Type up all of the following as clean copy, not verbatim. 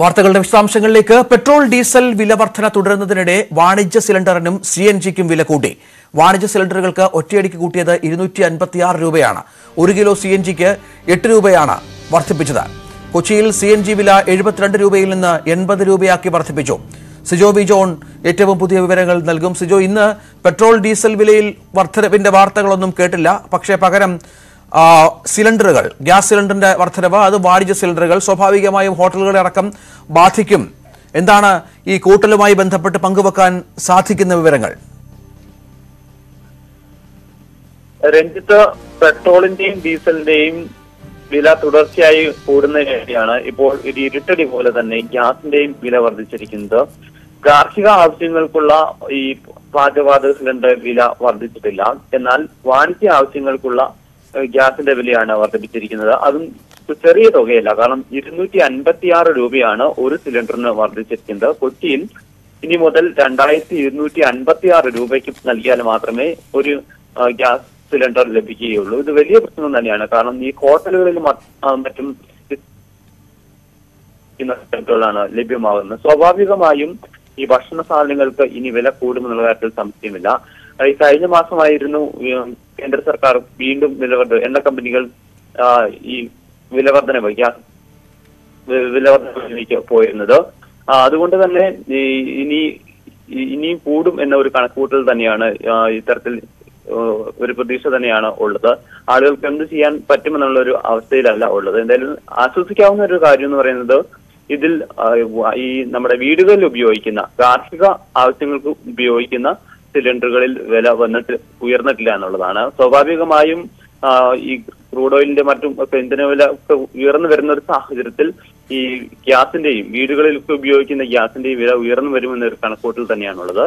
വാർത്തകളുടെ വിശദാംശങ്ങളിലേക്ക്. Petrol diesel വില വർധന തുടരുന്നതിനിടെ വാണിജ്യ സിലിണ്ടറിനും CNGക്കും വില കൂടി. വാണിജ്യ സിലിണ്ടറുകൾക്ക് ഒറ്റയടിക്ക് കൂട്ടിയത് 256 രൂപയാണ്. 1 കിലോ CNGക്ക് 8 രൂപയാണ് വർദ്ധിപ്പിച്ചത്. കൊച്ചിയിൽ CNG വില 72 രൂപയിൽ നിന്ന് 80 രൂപയാക്കി വർദ്ധിപ്പിച്ചു. സിജോ ബി ജോൺ ഏറ്റവും പുതിയ വിവരങ്ങൾ നൽകും. സിജോ, ഇന്ന് പെട്രോൾ ഡീസൽ വിലയിൽ വർധനവിന്റെ വാർത്തകളൊന്നും കേട്ടില്ല, പക്ഷേ പകരം സിലിണ്ടറുകൾ, ഗ്യാസ് സിലിണ്ടറിന്റെ വർധനവ്, അത് വാണിജ്യ സിലിണ്ടറുകൾ സ്വാഭാവികമായും ഹോട്ടലുകളെ അടക്കം ബാധിക്കും. എന്താണ് ഈ കൂട്ടലുമായി ബന്ധപ്പെട്ട് പങ്കുവെക്കാൻ സാധിക്കുന്ന വിവരങ്ങൾ? രഞ്ജിത്ത്, പെട്രോളിന്റെയും ഡീസലിന്റെയും വില തുടർച്ചയായി കൂടുന്നതിനാണ് ഇപ്പോൾ ഒരു ഇരുട്ടടി പോലെ തന്നെ ഗ്യാസിന്റെയും വില വർദ്ധിച്ചിരിക്കുന്നത്. കാർഷിക ആവശ്യങ്ങൾക്കുള്ള ഈ പാചകവാതക സിലിണ്ടർ വില വർദ്ധിച്ചിട്ടില്ല, എന്നാൽ വാണിജ്യ ആവശ്യങ്ങൾക്കുള്ള ഗ്യാസിന്റെ വിലയാണ് വർദ്ധിപ്പിച്ചിരിക്കുന്നത്. അതും ചെറിയ തുകയല്ല, കാരണം 256 രൂപയാണ് ഒരു സിലിണ്ടറിന് വർദ്ധിച്ചിരിക്കുന്നത്. കൊച്ചിയിൽ ഇനി മുതൽ 2256 രൂപയ്ക്ക് നൽകിയാൽ മാത്രമേ ഒരു ഗ്യാസ് സിലിണ്ടർ ലഭിക്കുകയുള്ളൂ. ഇത് വലിയ പ്രശ്നം തന്നെയാണ്, കാരണം ഈ ഹോട്ടലുകളിലും മറ്റും സിലിണ്ടറുകളാണ് ലഭ്യമാകുന്നത്. സ്വാഭാവികമായും ഈ ഭക്ഷണ സാധനങ്ങൾക്ക് ഇനി വില കൂടുമെന്നുള്ള കാര്യത്തിൽ സംശയമില്ല. ഈ കഴിഞ്ഞ മാസമായിരുന്നു കേന്ദ്ര സർക്കാർ വീണ്ടും എണ്ണ കമ്പനികൾ ഈ വിലവർദ്ധനവിലേക്ക് പോയിരുന്നത്. അതുകൊണ്ട് തന്നെ ഇനിയും കൂടും എന്ന ഒരു കണക്കുകൂട്ടൽ തന്നെയാണ്, ഇത്തരത്തിൽ ഒരു പ്രതീക്ഷ തന്നെയാണ് ഉള്ളത്. ആളുകൾക്ക് എന്ത് ചെയ്യാൻ പറ്റുമെന്നുള്ള ഒരു അവസ്ഥയിലല്ല ഉള്ളത്. എന്തായാലും ആശ്വസിക്കാവുന്ന ഒരു കാര്യം എന്ന് പറയുന്നത്, ഇതിൽ ഈ നമ്മുടെ വീടുകളിൽ ഉപയോഗിക്കുന്ന കാർഷിക ആവശ്യങ്ങൾക്ക് ഉപയോഗിക്കുന്ന സിലിണ്ടറുകളിൽ വില വന്നിട്ട് ഉയർന്നിട്ടില്ല എന്നുള്ളതാണ്. സ്വാഭാവികമായും ഈ ക്രൂഡ് ഓയിലിന്റെ മറ്റും ഒക്കെ ഇന്ധന വില ഒക്കെ ഉയർന്നു വരുന്ന ഒരു സാഹചര്യത്തിൽ ഈ ഗ്യാസിന്റെയും വീടുകളിലൊക്കെ ഉപയോഗിക്കുന്ന ഗ്യാസിന്റെയും വില ഉയർന്നു വരുമെന്നൊരു കണക്കൂട്ടൽ തന്നെയാണുള്ളത്.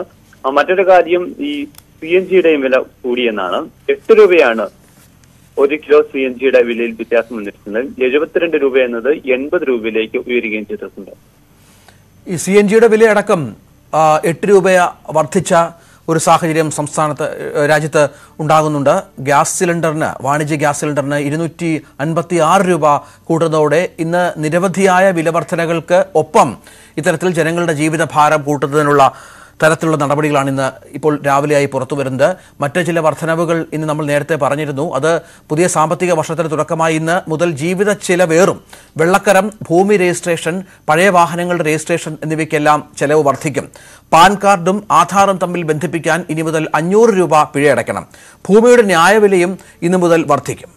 മറ്റൊരു കാര്യം ഈ CNGയുടെയും വില കൂടിയെന്നാണ്. 8 രൂപയാണ് 1 കിലോ CNGയുടെ വിലയിൽ വ്യത്യാസം വന്നിരിക്കുന്നത്. 72 രൂപ എന്നത് 80 രൂപയിലേക്ക് ഉയരുകയും ചെയ്തിട്ടുണ്ട്. ഈ CNGയുടെ വില അടക്കം 8 രൂപ വർദ്ധിച്ച ഒരു സാഹചര്യം രാജ്യത്ത് ഉണ്ടാകുന്നുണ്ട്. ഗ്യാസ് സിലിണ്ടറിന്, വാണിജ്യ ഗ്യാസ് സിലിണ്ടറിന് 256 രൂപ കൂടുന്നതോടെ ഇന്ന് നിരവധിയായ വിലവർധനകൾക്ക് ഒപ്പം ഇത്തരത്തിൽ ജനങ്ങളുടെ ജീവിതഭാരം കൂട്ടുന്നതിനുള്ള തരത്തിലുള്ള നടപടികളാണ് ഇന്ന് ഇപ്പോൾ രാവിലെയായി പുറത്തു വരുന്നത്. മറ്റ് ചില വർധനവുകൾ ഇന്ന് നമ്മൾ നേരത്തെ പറഞ്ഞിരുന്നു. അത് പുതിയ സാമ്പത്തിക വർഷത്തിന് തുടക്കമായി ഇന്ന് മുതൽ ജീവിത ചിലവേറും. വെള്ളക്കരം, ഭൂമി രജിസ്ട്രേഷൻ, പഴയ വാഹനങ്ങളുടെ രജിസ്ട്രേഷൻ എന്നിവയ്ക്കെല്ലാം ചെലവ് വർദ്ധിക്കും. പാൻ കാർഡും ആധാറും തമ്മിൽ ബന്ധിപ്പിക്കാൻ ഇനി മുതൽ 500 രൂപ പിഴയടയ്ക്കണം. ഭൂമിയുടെ ന്യായവിലയും ഇന്നു മുതൽ വർദ്ധിക്കും.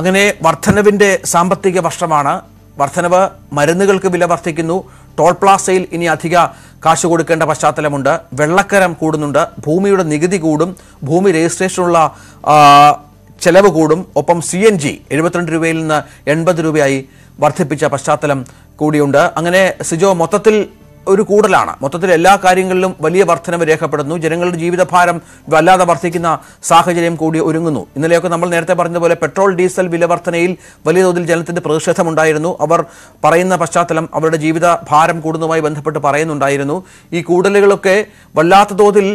അങ്ങനെ വർധനവിൻ്റെ സാമ്പത്തിക വർഷമാണ്. വർധനവ്, മരുന്നുകൾക്ക് വില വർദ്ധിക്കുന്നു. ടോൾ പ്ലാസയിൽ ഇനി അധിക കാശ് കൊടുക്കേണ്ട പശ്ചാത്തലമുണ്ട്. വെള്ളക്കരം കൂടുന്നുണ്ട്. ഭൂമിയുടെ നികുതി കൂടും. ഭൂമി രജിസ്ട്രേഷനുള്ള ചെലവ് കൂടും. ഒപ്പം CNG 72 രൂപയിൽ നിന്ന് 80 രൂപയായി വർദ്ധിപ്പിച്ച പശ്ചാത്തലം കൂടിയുണ്ട്. അങ്ങനെ സിജോ, മൊത്തത്തിൽ ഒരു കൂടലാണ്. മൊത്തത്തിൽ എല്ലാ കാര്യങ്ങളിലും വലിയ വർധനവ് രേഖപ്പെടുന്നു. ജനങ്ങളുടെ ജീവിതഭാരം വല്ലാതെ വർദ്ധിക്കുന്ന സാഹചര്യം കൂടി ഒരുങ്ങുന്നു. ഇന്നലെയൊക്കെ നമ്മൾ നേരത്തെ പറഞ്ഞതുപോലെ പെട്രോൾ ഡീസൽ വില വർധനയിൽ വലിയ തോതിൽ ജനത്തിന്റെ പ്രതിഷേധമുണ്ടായിരുന്നു. അവർ പറയുന്ന പശ്ചാത്തലം, അവരുടെ ജീവിതഭാരം കൂടുന്നതുമായി ബന്ധപ്പെട്ട് പറയുന്നുണ്ടായിരുന്നു. ഈ കൂടലുകളൊക്കെ വല്ലാത്ത തോതിൽ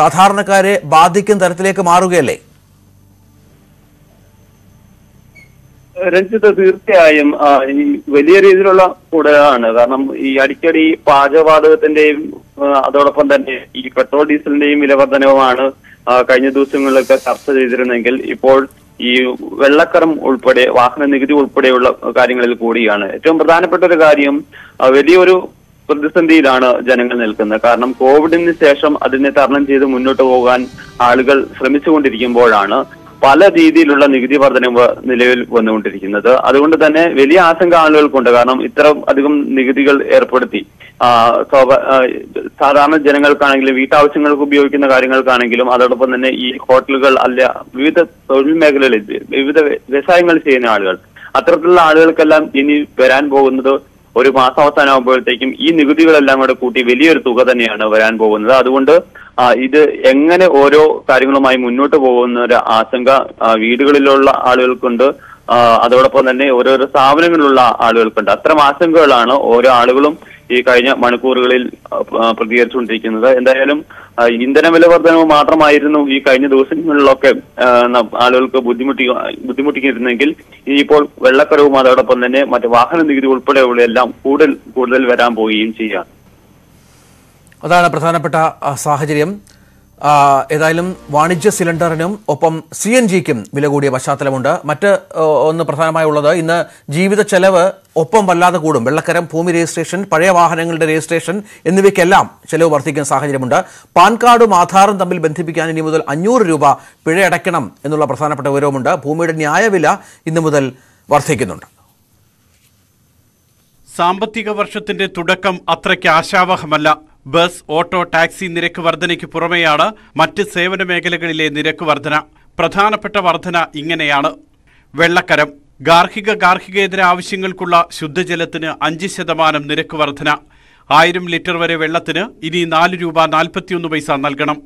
സാധാരണക്കാരെ ബാധിക്കുന്ന തരത്തിലേക്ക് മാറുകയല്ലേ രഞ്ജിത്ത്? തീർച്ചയായും ഈ വലിയ രീതിയിലുള്ള കൂടുതലാണ്. കാരണം ഈ അടിക്കടി പാചകവാതകത്തിന്റെയും അതോടൊപ്പം തന്നെ ഈ പെട്രോൾ ഡീസലിന്റെയും വിലവർദ്ധനവുമാണ് കഴിഞ്ഞ ദിവസങ്ങളിലൊക്കെ ചർച്ച ചെയ്തിരുന്നെങ്കിൽ, ഇപ്പോൾ ഈ വെള്ളക്കരം ഉൾപ്പെടെ വാഹന നികുതി ഉൾപ്പെടെയുള്ള കാര്യങ്ങളിൽ കൂടിയാണ്. ഏറ്റവും പ്രധാനപ്പെട്ട ഒരു കാര്യം, വലിയൊരു പ്രതിസന്ധിയിലാണ് ജനങ്ങൾ നിൽക്കുന്നത്. കാരണം കോവിഡിന് ശേഷം അതിനെ തരണം ചെയ്ത് മുന്നോട്ട് പോകാൻ ആളുകൾ ശ്രമിച്ചുകൊണ്ടിരിക്കുമ്പോഴാണ് പല രീതിയിലുള്ള നികുതി വർധനവ് നിലവിൽ വന്നുകൊണ്ടിരിക്കുന്നത്. അതുകൊണ്ട് തന്നെ വലിയ ആശങ്ക ആളുകൾക്കുണ്ട്. കാരണം ഇത്ര അധികം നികുതികൾ ഏർപ്പെടുത്തി സാധാരണ ജനങ്ങൾക്കാണെങ്കിലും വീട്ടാവശ്യങ്ങൾക്ക് ഉപയോഗിക്കുന്ന കാര്യങ്ങൾക്കാണെങ്കിലും അതോടൊപ്പം തന്നെ ഈ ഹോട്ടലുകൾ അല്ല വിവിധ തൊഴിൽ മേഖലകളിൽ വിവിധ വ്യവസായങ്ങൾ ചെയ്യുന്ന ആളുകൾ, അത്തരത്തിലുള്ള ആളുകൾക്കെല്ലാം ഇനി വരാൻ പോകുന്നത് ഒരു മാസാവസാനമാകുമ്പോഴത്തേക്കും ഈ നികുതികളെല്ലാം കൂടെ കൂട്ടി വലിയൊരു തുക തന്നെയാണ് വരാൻ പോകുന്നത്. അതുകൊണ്ട് ഇത് എങ്ങനെ ഓരോ കാര്യങ്ങളുമായി മുന്നോട്ട് പോകുന്ന ഒരു ആശങ്ക വീടുകളിലുള്ള ആളുകൾക്കുണ്ട്. അതോടൊപ്പം തന്നെ ഓരോരോ സ്ഥാപനങ്ങളിലുള്ള ആളുകൾക്കുണ്ട്. അത്തരം ആശങ്കകളാണ് ഓരോ ആളുകളും ഈ കഴിഞ്ഞ മണിക്കൂറുകളിൽ പ്രതികരിച്ചുകൊണ്ടിരിക്കുന്നത്. എന്തായാലും ഇന്ധനവിലവർദ്ധനവ് മാത്രമായിരുന്നു ഈ കഴിഞ്ഞ ദിവസങ്ങളിലൊക്കെ ആളുകൾക്ക് ബുദ്ധിമുട്ടിയിരുന്നെങ്കിൽ ഇനിയിപ്പോൾ വെള്ളക്കരവും അതോടൊപ്പം തന്നെ മറ്റ് വാഹന നികുതി ഉൾപ്പെടെയുള്ളതെല്ലാം കൂടുതൽ വരാൻ പോവുകയും ചെയ്യാം. അതാണ് പ്രധാനപ്പെട്ട സാഹചര്യം. ഏതായാലും വാണിജ്യ സിലിണ്ടറിനും ഒപ്പം CNGക്കും വില കൂടിയ പശ്ചാത്തലമുണ്ട്. മറ്റ് ഒന്ന് പ്രധാനമായുള്ളത് ഇന്ന് ജീവിത ചെലവ് ഒപ്പം വല്ലാതെ കൂടും. വെള്ളക്കരം, ഭൂമി രജിസ്ട്രേഷൻ, പഴയ വാഹനങ്ങളുടെ രജിസ്ട്രേഷൻ എന്നിവയ്ക്കെല്ലാം ചെലവ് വർദ്ധിക്കുന്ന സാഹചര്യമുണ്ട്. പാൻ കാർഡും ആധാറും തമ്മിൽ ബന്ധിപ്പിക്കാൻ ഇനി മുതൽ 500 രൂപ പിഴ അടയ്ക്കണം എന്നുള്ള പ്രധാനപ്പെട്ട വിവരവുമുണ്ട്. ഭൂമിയുടെ ന്യായവില ഇന്നു മുതൽ വർദ്ധിക്കുന്നുണ്ട്. സാമ്പത്തിക വർഷത്തിന്റെ തുടക്കം അത്രയ്ക്ക് ആശാവഹമല്ല. ബസ്, ഓട്ടോ, ടാക്സി നിരക്ക് വർധനയ്ക്ക് പുറമെയാണ് മറ്റ് സേവന മേഖലകളിലെ നിരക്ക് വർധന. പ്രധാനപ്പെട്ട വർധന ഇങ്ങനെയാണ്. വെള്ളക്കരം: ഗാർഹികേതര ആവശ്യങ്ങൾക്കുള്ള ശുദ്ധജലത്തിന് 5% നിരക്ക് വർധന. 1000 ലിറ്റർ വരെ വെള്ളത്തിന് ഇനി 4 രൂപ 41 പൈസ നൽകണം.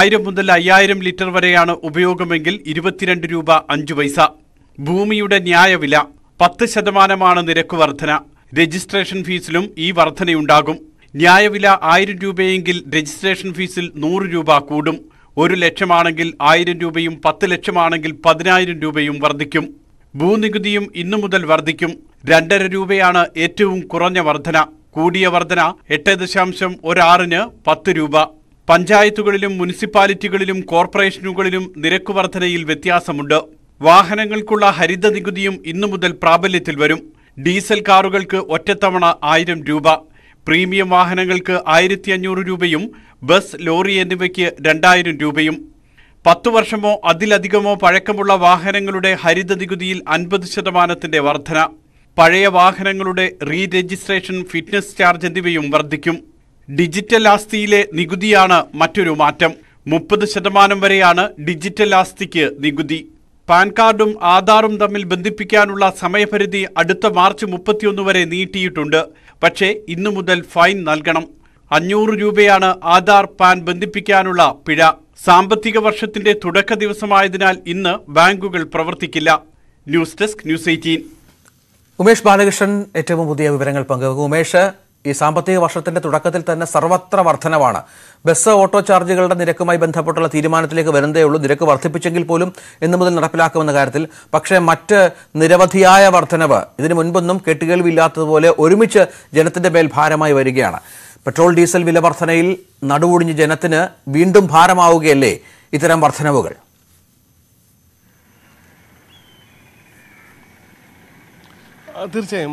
1000 മുതൽ 5000 ലിറ്റർ വരെയാണ് ഉപയോഗമെങ്കിൽ 22 രൂപ 5 പൈസ. ഭൂമിയുടെ ന്യായവില: 10% നിരക്ക് വർധന. രജിസ്ട്രേഷൻ ഫീസിലും ഈ വർധനയുണ്ടാകും. ന്യായവില 1000 രൂപയെങ്കിൽ രജിസ്ട്രേഷൻ ഫീസിൽ 100 രൂപ കൂടും. 1 ലക്ഷമാണെങ്കിൽ 1000 രൂപയും 10 ലക്ഷമാണെങ്കിൽ 10000 രൂപയും വർദ്ധിക്കും. ഭൂനികുതിയും ഇന്നു മുതൽ വർദ്ധിക്കും. 2.5 രൂപയാണ് ഏറ്റവും കുറഞ്ഞ വർധന. കൂടിയ വർധന 8.16-ന് 10 രൂപ. പഞ്ചായത്തുകളിലും മുനിസിപ്പാലിറ്റികളിലും കോർപ്പറേഷനുകളിലും നിരക്ക് വർധനയിൽ വ്യത്യാസമുണ്ട്. വാഹനങ്ങൾക്കുള്ള ഹരിത നികുതിയും ഇന്നു മുതൽ പ്രാബല്യത്തിൽ വരും. ഡീസൽ കാറുകൾക്ക് ഒറ്റത്തവണ 1000 രൂപ, പ്രീമിയം വാഹനങ്ങൾക്ക് 1500 രൂപയും ബസ്, ലോറി എന്നിവയ്ക്ക് 2000 രൂപയും. 10 വർഷമോ അതിലധികമോ പഴക്കമുള്ള വാഹനങ്ങളുടെ ഹരിത നികുതിയിൽ 50% വർധന. പഴയ വാഹനങ്ങളുടെ റീരജിസ്ട്രേഷൻ, ഫിറ്റ്നസ് ചാർജ് എന്നിവയും വർദ്ധിക്കും. ഡിജിറ്റൽ ആസ്തിയിലെ നികുതിയാണ് മറ്റൊരു മാറ്റം. 30% വരെയാണ് ഡിജിറ്റൽ ആസ്തിക്ക് നികുതി. പാൻ കാർഡും ആധാറും തമ്മിൽ ബന്ധിപ്പിക്കാനുള്ള സമയപരിധി അടുത്ത മാർച്ച് 31 വരെ നീട്ടിയിട്ടുണ്ട്. പക്ഷേ ഇന്നു മുതൽ ഫൈൻ നൽകണം. 500 രൂപയാണ് ആധാർ, പാൻ ബന്ധിപ്പിക്കാനുള്ള പിഴ. സാമ്പത്തിക വർഷത്തിന്റെ തുടക്ക ദിവസമായതിനാൽ ഇന്ന് ബാങ്കുകൾ പ്രവർത്തിക്കില്ല. News desk News18. Umesh Balakrishnan ഏറ്റവും പുതിയ വിവരങ്ങൾ പങ്കുവെക്കും. ഉമേഷ്, ഈ സാമ്പത്തിക വർഷത്തിന്റെ തുടക്കത്തിൽ തന്നെ സർവത്ര വർധനവാണ്. ബസ്, ഓട്ടോ ചാർജുകളുടെ നിരക്കുമായി ബന്ധപ്പെട്ടുള്ള തീരുമാനത്തിലേക്ക് വരുന്നതേ ഉള്ളൂ. നിരക്ക് വർദ്ധിപ്പിച്ചെങ്കിൽ പോലും ഇന്നു മുതൽ നടപ്പിലാക്കുമെന്ന കാര്യത്തിൽ. പക്ഷേ മറ്റ് നിരവധിയായ വർധനവ് ഇതിനു മുൻപൊന്നും കേട്ടുകേൾവില്ലാത്തതുപോലെ ഒരുമിച്ച് ജനത്തിന്റെ മേൽ ഭാരമായി വരികയാണ്. പെട്രോൾ, ഡീസൽ വില വർധനയിൽ നടുവൊടിഞ്ഞ് ജനത്തിന് വീണ്ടും ഭാരമാവുകയല്ലേ ഇത്തരം വർധനവുകൾ? തീർച്ചയായും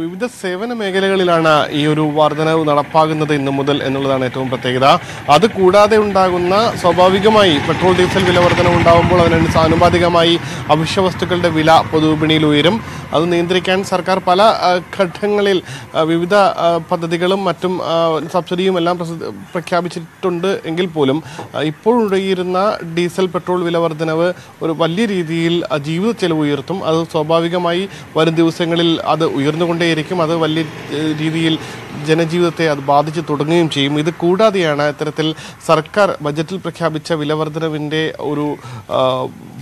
വിവിധ സേവന മേഖലകളിലാണ് ഈ ഒരു വർധനവ് നടപ്പാകുന്നത് ഇന്നു മുതൽ എന്നുള്ളതാണ് ഏറ്റവും പ്രത്യേകത. അത് കൂടാതെ ഉണ്ടാകുന്ന സ്വാഭാവികമായി പെട്രോൾ, ഡീസൽ വില വർധനവ് ഉണ്ടാകുമ്പോൾ അതിനനുസരിച്ച് ആനുപാതികമായി അവശ്യ വസ്തുക്കളുടെ വില പൊതുവിപണിയിൽ ഉയരും. അത് നിയന്ത്രിക്കാൻ സർക്കാർ പല ഘട്ടങ്ങളിൽ വിവിധ പദ്ധതികളും മറ്റും സബ്സിഡിയും എല്ലാം പ്രഖ്യാപിച്ചിട്ടുണ്ട്. എങ്കിൽ പോലും ഇപ്പോഴുണ്ടായിരുന്ന ഡീസൽ, പെട്രോൾ വില വർധനവ് ഒരു വലിയ രീതിയിൽ ജീവിത ചെലവ് ഉയർത്തും. അത് സ്വാഭാവികമായി വരും ദിവസങ്ങൾ അത് ഉയർന്നുകൊണ്ടേയിരിക്കും. അത് വലിയ രീതിയിൽ ജനജീവിതത്തെ അത് ബാധിച്ചു തുടങ്ങുകയും ചെയ്യും. ഇത് കൂടാതെയാണ് ഇത്തരത്തിൽ സർക്കാർ ബജറ്റിൽ പ്രഖ്യാപിച്ച വിലവർധനവിൻ്റെ ഒരു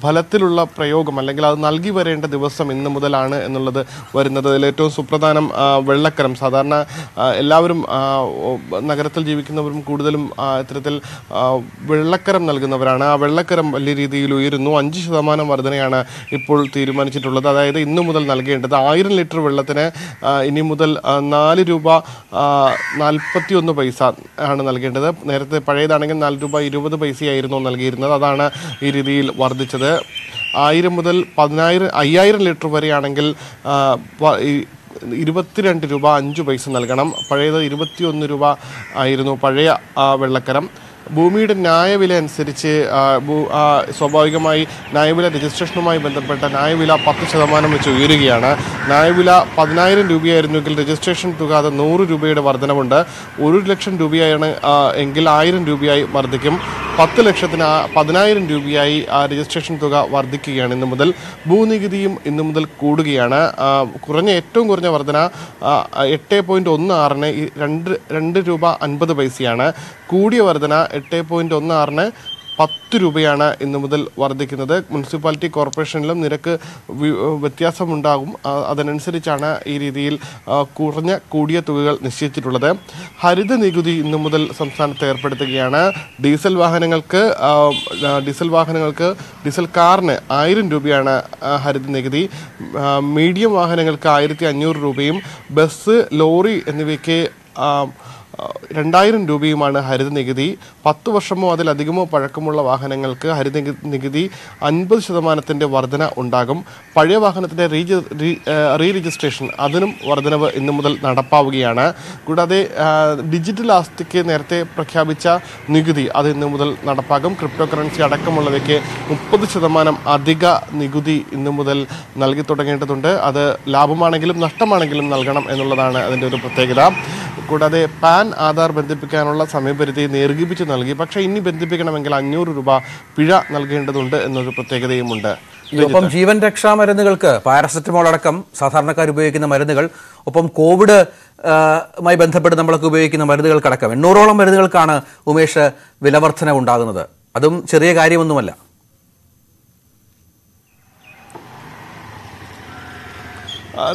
ഫലത്തിലുള്ള പ്രയോഗം, അല്ലെങ്കിൽ അത് നൽകി വരേണ്ട ദിവസം ഇന്നു മുതലാണ് എന്നുള്ളത് വരുന്നത്. അതിൽ ഏറ്റവും സുപ്രധാനം വെള്ളക്കരം. സാധാരണ എല്ലാവരും നഗരത്തിൽ ജീവിക്കുന്നവരും കൂടുതലും ഇത്തരത്തിൽ വെള്ളക്കരം നൽകുന്നവരാണ്. ആ വെള്ളക്കരം വലിയ രീതിയിൽ ഉയരുന്നു. 5% വർധനയാണ് ഇപ്പോൾ തീരുമാനിച്ചിട്ടുള്ളത്. അതായത് ഇന്നു മുതൽ നൽകേണ്ടത് 1000 ലിറ്റർ വെള്ളത്തിന് ഇനി മുതൽ 4 രൂപ 41 പൈസ ആണ് നൽകേണ്ടത്. നേരത്തെ പഴയതാണെങ്കിൽ 4 രൂപ 20 പൈസയായിരുന്നു നൽകിയിരുന്നത്. അതാണ് ഈ രീതിയിൽ വർദ്ധിച്ചത്. 1000 മുതൽ 5000 ലിറ്റർ വരെയാണെങ്കിൽ 22 രൂപ 5 പൈസ നൽകണം. പഴയത് 21 രൂപ ആയിരുന്നു പഴയ വെള്ളക്കരം. ഭൂമിയുടെ ന്യായവില അനുസരിച്ച് സ്വാഭാവികമായി ന്യായവില രജിസ്ട്രേഷനുമായി ബന്ധപ്പെട്ട ന്യായവില 10% വെച്ച് ഉയരുകയാണ്. ന്യായവില 10000 രൂപയായിരുന്നുവെങ്കിൽ രജിസ്ട്രേഷൻ തുക അത് 100 രൂപയുടെ വർധനമുണ്ട്. 1 ലക്ഷം രൂപയാണ് എങ്കിൽ 1000 രൂപയായി വർദ്ധിക്കും. 10 ലക്ഷത്തിന് 10000 രൂപയായി രജിസ്ട്രേഷൻ തുക വർദ്ധിക്കുകയാണ് ഇന്നു മുതൽ. ഭൂനികുതിയും ഇന്നു മുതൽ കൂടുകയാണ്. ഏറ്റവും കുറഞ്ഞ വർധന 8.16-ന് 2.50 രൂപയാണ്. കൂടിയ വർധന 8.16-ന് 10 രൂപയാണ് ഇന്നു മുതൽ വർദ്ധിക്കുന്നത്. മുനിസിപ്പാലിറ്റി കോർപ്പറേഷനിലും നിരക്ക് വ്യത്യാസമുണ്ടാകും. അതിനനുസരിച്ചാണ് ഈ രീതിയിൽ കുറഞ്ഞ കൂടിയ തുകകൾ നിശ്ചയിച്ചിട്ടുള്ളത്. ഹരിത നികുതി ഇന്നു മുതൽ സംസ്ഥാനത്ത് ഏർപ്പെടുത്തുകയാണ്. ഡീസൽ വാഹനങ്ങൾക്ക് ഡീസൽ കാറിന് 1000 രൂപയാണ് ഹരിത നികുതി. മീഡിയം വാഹനങ്ങൾക്ക് 1500 രൂപയും ബസ്, ലോറി എന്നിവയ്ക്ക് 2000 രൂപയുമാണ് ഹരിത നികുതി. 10 വർഷമോ അതിലധികമോ പഴക്കമുള്ള വാഹനങ്ങൾക്ക് ഹരിത നികുതി 50% വർധന ഉണ്ടാകും. പഴയ വാഹനത്തിൻ്റെ റീ രജിസ്ട്രേഷൻ അതിനും വർധനവ് ഇന്നു മുതൽ നടപ്പാവുകയാണ്. കൂടാതെ ഡിജിറ്റൽ ആസ്തിക്ക് നേരത്തെ പ്രഖ്യാപിച്ച നികുതി അത് ഇന്നു മുതൽ നടപ്പാകും. ക്രിപ്റ്റോ കറൻസി അടക്കമുള്ളവയ്ക്ക് 30% അധിക നികുതി ഇന്നു മുതൽ നൽകി തുടങ്ങേണ്ടതുണ്ട്. അത് ലാഭമാണെങ്കിലും നഷ്ടമാണെങ്കിലും നൽകണം എന്നുള്ളതാണ് അതിൻ്റെ ഒരു പ്രത്യേകത. കൂടാതെ പാൻ, ആധാർ ബന്ധിപ്പിക്കാനുള്ള സമയപരിധി ദീർഘിപ്പിച്ച് നൽകി. പക്ഷേ ഇനി ബന്ധിപ്പിക്കണമെങ്കിൽ 500 രൂപ പിഴ നൽകേണ്ടതുണ്ട് എന്നൊരു പ്രത്യേകതയുമുണ്ട്. ഒപ്പം ജീവൻ രക്ഷാ മരുന്നുകൾക്ക് പാരസെറ്റമോൾ അടക്കം സാധാരണക്കാർ ഉപയോഗിക്കുന്ന മരുന്നുകൾ, ഒപ്പം കോവിഡ് മായി ബന്ധപ്പെട്ട് നമ്മളൊക്കെ ഉപയോഗിക്കുന്ന മരുന്നുകൾക്കടക്കം 800ഓളം മരുന്നുകൾക്കാണ് ഉമേഷ് വിലവർധന ഉണ്ടാകുന്നത്. അതും ചെറിയ കാര്യമൊന്നുമല്ല.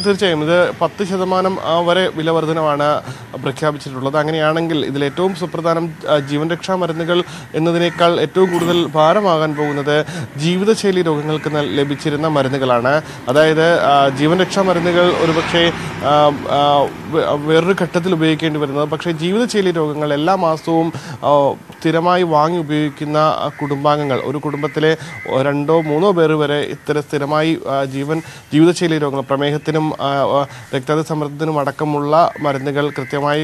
തീർച്ചയായും ഇത് 10% വരെ വിലവർധനമാണ് പ്രഖ്യാപിച്ചിട്ടുള്ളത്. അങ്ങനെയാണെങ്കിൽ ഇതിലേറ്റവും സുപ്രധാനം ജീവൻ രക്ഷാ മരുന്നുകൾ എന്നതിനേക്കാൾ ഏറ്റവും കൂടുതൽ ഭാരമാകാൻ പോകുന്നത് ജീവിതശൈലി രോഗങ്ങൾക്ക് ലഭിച്ചിരുന്ന മരുന്നുകളാണ്. അതായത് ജീവൻ രക്ഷാ മരുന്നുകൾ ഒരുപക്ഷെ വേറൊരു ഘട്ടത്തിൽ ഉപയോഗിക്കേണ്ടി വരുന്നത്, പക്ഷേ ജീവിതശൈലി രോഗങ്ങൾ എല്ലാ മാസവും സ്ഥിരമായി വാങ്ങി ഉപയോഗിക്കുന്ന കുടുംബാംഗങ്ങൾ, ഒരു കുടുംബത്തിലെ 2-3 പേർ വരെ ഇത്തരം സ്ഥിരമായി ജീവിതശൈലി രോഗങ്ങൾ, പ്രമേഹത്തിൽ രക്താതി സമ്മർദ്ദത്തിനും അടക്കമുള്ള മരുന്നുകൾ കൃത്യമായി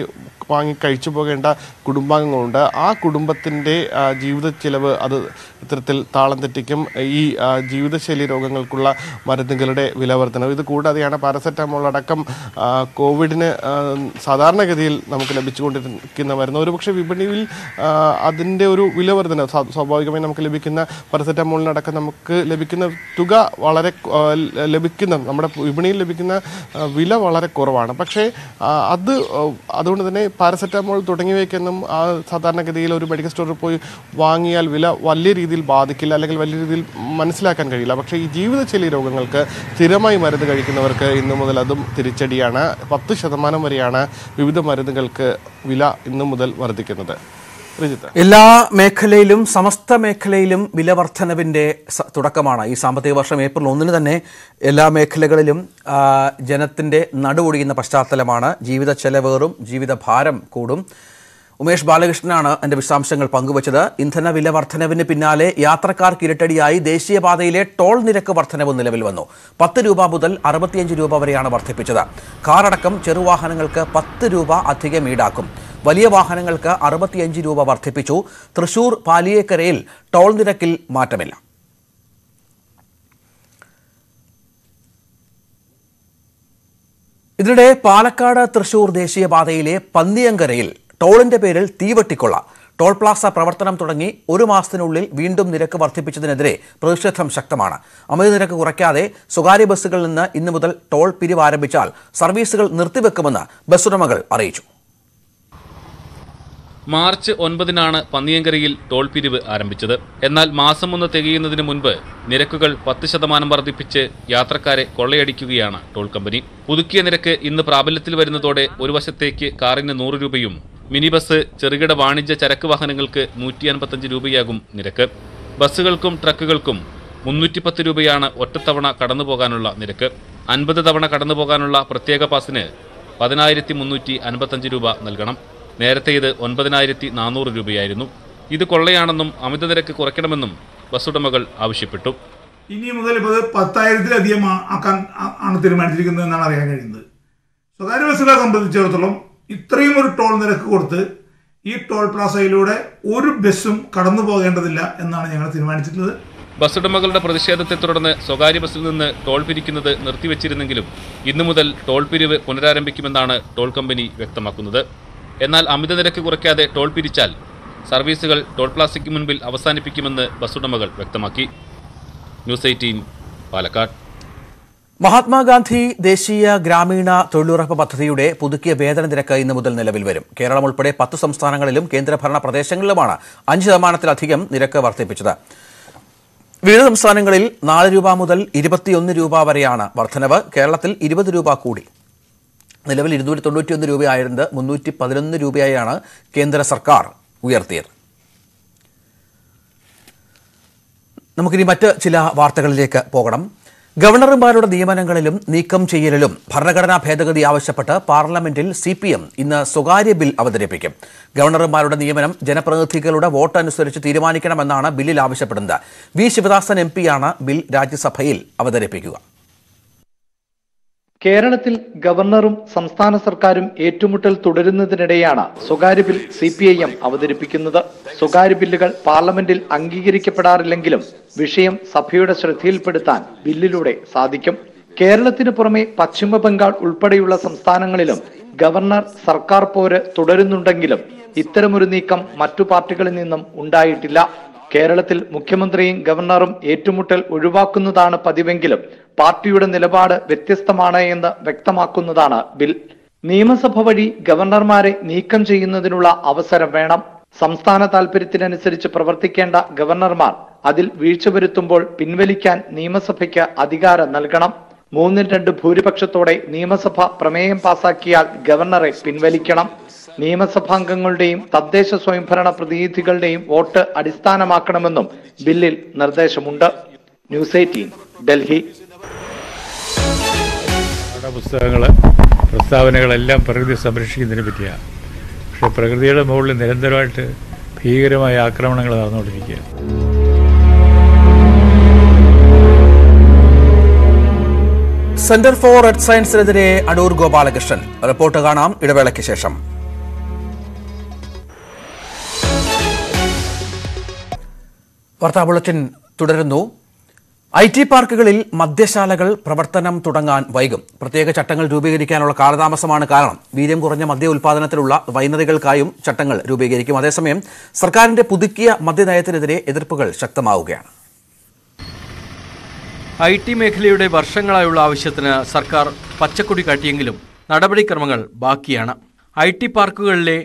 വാങ്ങി കഴിച്ചു പോകേണ്ട കുടുംബാംഗങ്ങളുണ്ട്. ആ കുടുംബത്തിൻ്റെ ജീവിത ചിലവ് അത് ഇത്തരത്തിൽ താളം തെറ്റിക്കും ഈ ജീവിതശൈലി രോഗങ്ങൾക്കുള്ള മരുന്നുകളുടെ വിലവർധനവ്. ഇത് കൂടാതെയാണ് പാരസെറ്റമോൾ അടക്കം കോവിഡിന് സാധാരണഗതിയിൽ നമുക്ക് ലഭിച്ചുകൊണ്ടിരിക്കുന്ന മരുന്ന്. ഒരുപക്ഷെ വിപണിയിൽ അതിൻ്റെ ഒരു വിലവർധന സ്വാഭാവികമായി നമുക്ക് ലഭിക്കുന്ന പാരസെറ്റമോളിനടക്കം നമുക്ക് ലഭിക്കുന്ന തുക വളരെ നമ്മുടെ വിപണിയിൽ ലഭിക്കുന്ന വില വളരെ കുറവാണ്. പക്ഷേ അതുകൊണ്ട് തന്നെ പാരസെറ്റമോൾ തുടങ്ങിയവയ്ക്കൊന്നും സാധാരണഗതിയിൽ ഒരു മെഡിക്കൽ സ്റ്റോറിൽ പോയി വാങ്ങിയാൽ വില വലിയ രീതിയിൽ ബാധിക്കില്ല, അല്ലെങ്കിൽ വലിയ രീതിയിൽ മനസ്സിലാക്കാൻ കഴിയില്ല. പക്ഷേ ഈ ജീവിതശൈലി രോഗങ്ങൾക്ക് സ്ഥിരമായി മരുന്ന് കഴിക്കുന്നവർക്ക് ഇന്നു മുതൽ അതും തിരിച്ചടിയാണ്. 10% വരെയാണ് വിവിധ മരുന്നുകൾക്ക് വില ഇന്നു മുതൽ വർദ്ധിക്കുന്നത്. എല്ലാ മേഖലയിലും സമസ്ത മേഖലയിലും വിലവർധനവിൻ്റെ തുടക്കമാണ്. ഈ സാമ്പത്തിക വർഷം ഏപ്രിൽ 1 തന്നെ എല്ലാ മേഖലകളിലും ജനത്തിൻ്റെ നടുവൊടിയുന്ന പശ്ചാത്തലമാണ്. ജീവിത ചെലവേറും, ജീവിത ഭാരം കൂടും. ഉമേഷ് ബാലകൃഷ്ണനാണ് എൻ്റെ വിശദാംശങ്ങൾ പങ്കുവച്ചത്. ഇന്ധന വില വർധനവിന് പിന്നാലെ യാത്രക്കാർക്ക് ഇരട്ടടിയായി ദേശീയപാതയിലെ ടോൾ നിരക്ക് വർധനവ് നിലവിൽ വന്നു. 10 രൂപ മുതൽ 65 രൂപ വരെയാണ് വർദ്ധിപ്പിച്ചത്. കാറടക്കം ചെറുവാഹനങ്ങൾക്ക് 10 രൂപ അധികം ഈടാക്കും. വലിയ വാഹനങ്ങൾക്ക് 65 രൂപ വർദ്ധിപ്പിച്ചു. തൃശൂർ പാലിയേക്കരയിൽ ടോൾ നിരക്കിൽ മാറ്റമില്ല. ഇതിനിടെ പാലക്കാട് തൃശൂർ ദേശീയപാതയിലെ പന്നിയങ്കരയിൽ ടോളിന്റെ പേരിൽ തീവെട്ടിക്കൊള്ള, ടോൾ പ്ലാസ പ്രവർത്തനം തുടങ്ങി 1 മാസത്തിനുള്ളിൽ വീണ്ടും നിരക്ക് വർദ്ധിപ്പിച്ചതിനെതിരെ പ്രതിഷേധം ശക്തമാണ്. അമിത നിരക്ക് കുറയ്ക്കാതെ സ്വകാര്യ ബസ്സുകളിൽ നിന്ന് ഇന്നു മുതൽ ടോൾ പിരിവ് ആരംഭിച്ചാൽ സർവീസുകൾ നിർത്തിവെക്കുമെന്ന് ബസ്സുടമകൾ അറിയിച്ചു. മാർച്ച് 9 പന്നിയങ്കരയിൽ ടോൾ പിരിവ് ആരംഭിച്ചത്. എന്നാൽ മാസം 1 തികയുന്നതിന് മുൻപ് നിരക്കുകൾ 10% വർദ്ധിപ്പിച്ച് യാത്രക്കാരെ കൊള്ളയടിക്കുകയാണ് ടോൾ കമ്പനി. പുതുക്കിയ നിരക്ക് ഇന്ന് പ്രാബല്യത്തിൽ വരുന്നതോടെ ഒരു വശത്തേക്ക് കാറിന് 100 രൂപയും മിനി ബസ്, ചെറുകിട വാണിജ്യ ചരക്ക് വാഹനങ്ങൾക്ക് 155 രൂപയാകും നിരക്ക്. ബസ്സുകൾക്കും ട്രക്കുകൾക്കും 310 രൂപയാണ് ഒറ്റത്തവണ കടന്നുപോകാനുള്ള നിരക്ക്. 50 തവണ കടന്നുപോകാനുള്ള പ്രത്യേക പാസിന് 10355 രൂപ നൽകണം. നേരത്തെ ഇത് 9400 രൂപയായിരുന്നു. ഇത് കൊള്ളയാണെന്നും അമിത നിരക്ക് കുറയ്ക്കണമെന്നും ബസ്സുടമകൾ ആവശ്യപ്പെട്ടു. ഇനി മുതൽ ഇപ്പോൾ 10,000-ലധികം ആക്കാൻ ആണ് തീരുമാനിച്ചിരിക്കുന്നത് എന്നാണ് അറിയാൻ കഴിയുന്നത്. സ്വകാര്യ ബസ്സുകളെ സംബന്ധിച്ചിടത്തോളം ഇത്രയും ഒരു ടോൾ നിരക്ക് കൊടുത്ത് ഈ ടോൾ പ്ലാസയിലൂടെ ഒരു ബസ്സും കടന്നു പോകേണ്ടതില്ല എന്നാണ് ഞങ്ങൾ തീരുമാനിച്ചിട്ടുള്ളത്. ബസ്സുടമകളുടെ പ്രതിഷേധത്തെ തുടർന്ന് സ്വകാര്യ ബസ്സിൽ നിന്ന് ടോൾ പിരിക്കുന്നത് നിർത്തിവെച്ചിരുന്നെങ്കിലും ഇന്നു മുതൽ ടോൾ പിരിവ് പുനരാരംഭിക്കുമെന്നാണ് ടോൾ കമ്പനി വ്യക്തമാക്കുന്നത്. എന്നാൽ അമിത നിരക്ക് കുറയ്ക്കാതെ ടോൾ പിരിച്ചാൽ സർവീസുകൾ ടോൾ പ്ലാസയ്ക്ക് മുൻപിൽ അവസാനിപ്പിക്കുമെന്ന് ബസ്സുടമകൾ വ്യക്തമാക്കി. News18 Palakkad. Mahatma Gandhi, Deshia, Gramina, Tolura Pathiude, Puduki, Vedan and Reka in the Mudal Nilavilverum, Kerala Mulpade, Patu Samstanangalum, Kendra Parana Pradesh and Lamana, Anjida Manatratigam, Nireka Varte Pichada. Vidam Sanangalil, Nala Ruba Mudal, Idipati on the Ruba Variana, Barthanava, Keralatil, Idibat Ruba Kudi. The level Idu Tonuti on the Ruby Iron, the Munuti Padran, the Ruby Ayana, Kendra Sarkar, we are there. Namukinimata Chilla Vartakaleka program. Governor Barod Niyamanangalilum, Nikam Cheyalum, Bharaghadana Bhedagati Avashyappatta, Parliamentil, CPM, in the Sogari Bill Avadharippikkum. Governor Barod Niyamanam, Janaprathinithigalude, Vote Anusarischu, Theerumanikkanamennnanu, Billil Avashyappedunnathu. V. Shivadathan MP aanu, Bill Rajya Sabhayil, Avadharippikkuka. കേരളത്തിൽ ഗവർണറും സംസ്ഥാന സർക്കാരും ഏറ്റുമുട്ടൽ തുടരുന്നതിനിടെയാണ് സ്വകാര്യ bill CPIM അവതരിപ്പിക്കുന്നത്. സ്വകാര്യ ബില്ലുകൾ പാർലമെന്റിൽ അംഗീകരിക്കപ്പെടാറില്ലെങ്കിലും വിഷയം സഭയുടെ ശ്രദ്ധയിൽപ്പെടുത്താൻ ബില്ലിലൂടെ സാധിക്കും. കേരളത്തിനു പുറമെ പശ്ചിമ ബംഗാൾ ഉൾപ്പെടെയുള്ള സംസ്ഥാനങ്ങളിലും ഗവർണർ സർക്കാർ പോര് തുടരുന്നുണ്ടെങ്കിലും ഇത്തരമൊരു നീക്കം മറ്റു പാർട്ടികളിൽ നിന്നും ഉണ്ടായിട്ടില്ല. കേരളത്തിൽ മുഖ്യമന്ത്രിയും ഗവർണറും ഏറ്റുമുട്ടൽ ഒഴിവാക്കുന്നതാണ് പതിവെങ്കിലും പാർട്ടിയുടെ നിലപാട് വ്യക്തമാണ് എന്ന് വ്യക്തമാക്കുന്നതാണ് ബിൽ. നിയമസഭ വഴി ഗവർണർമാരെ നീക്കം ചെയ്യുന്നതിനുള്ള അവസരം വേണം. സംസ്ഥാന താൽപര്യത്തിനനുസരിച്ച് പ്രവർത്തിക്കേണ്ട ഗവർണർമാർ അതിൽ വീഴ്ച വരുത്തുമ്പോൾ പിൻവലിക്കാൻ നിയമസഭയ്ക്ക് അധികാരം നൽകണം. 3-2 ഭൂരിപക്ഷത്തോടെ നിയമസഭ പ്രമേയം പാസാക്കിയാൽ ഗവർണറെ പിൻവലിക്കണം. നിയമസഭാംഗങ്ങളുടെയും തദ്ദേശ സ്വയംഭരണ പ്രതിനിധികളുടെയും വോട്ട് അടിസ്ഥാനമാക്കണമെന്നും ബില്ലിൽ നിർദ്ദേശമുണ്ട്. News18 ഡൽഹി. പുസ്തകങ്ങൾ പ്രസ്താവനകളെല്ലാം പ്രകൃതി സംരക്ഷിക്കുന്നതിനെ പറ്റിയാണ്. പക്ഷെ പ്രകൃതിയുടെ മുകളിൽ നിരന്തരമായിട്ട് ഭീകരമായ ആക്രമണങ്ങൾ നടന്നുകൊണ്ടിരിക്കുകയാണ്. സെന്റർ ഫോർ എർത്ത് സയൻസിനെതിരെ അടൂർ ഗോപാലകൃഷ്ണൻ റിപ്പോർട്ട് കാണാം ഇടവേളയ്ക്ക് ശേഷം. വാർത്താ ബുള്ളറ്റിൻ തുടരുന്നു. IT പാർക്കുകളിൽ മദ്യശാലകൾ പ്രവർത്തനം തുടങ്ങാൻ വൈകും. പ്രത്യേക ചട്ടങ്ങൾ രൂപീകരിക്കാനുള്ള കാലതാമസമാണ് കാരണം. വീര്യം കുറഞ്ഞ മദ്യ ഉൽപ്പാദനത്തിലുള്ള വൈനറികൾക്കായും ചട്ടങ്ങൾ രൂപീകരിക്കും. അതേസമയം സർക്കാരിന്റെ പുതുക്കിയ മദ്യനയത്തിനെതിരെ എതിർപ്പുകൾ ശക്തമാവുകയാണ്. IT മേഖലയുടെ വർഷങ്ങളായുള്ള ആവശ്യത്തിന് സർക്കാർ പച്ചക്കൊടി കാട്ടിയെങ്കിലും നടപടിക്രമങ്ങൾ ബാക്കിയാണ്. IT പാർക്കുകളിലെ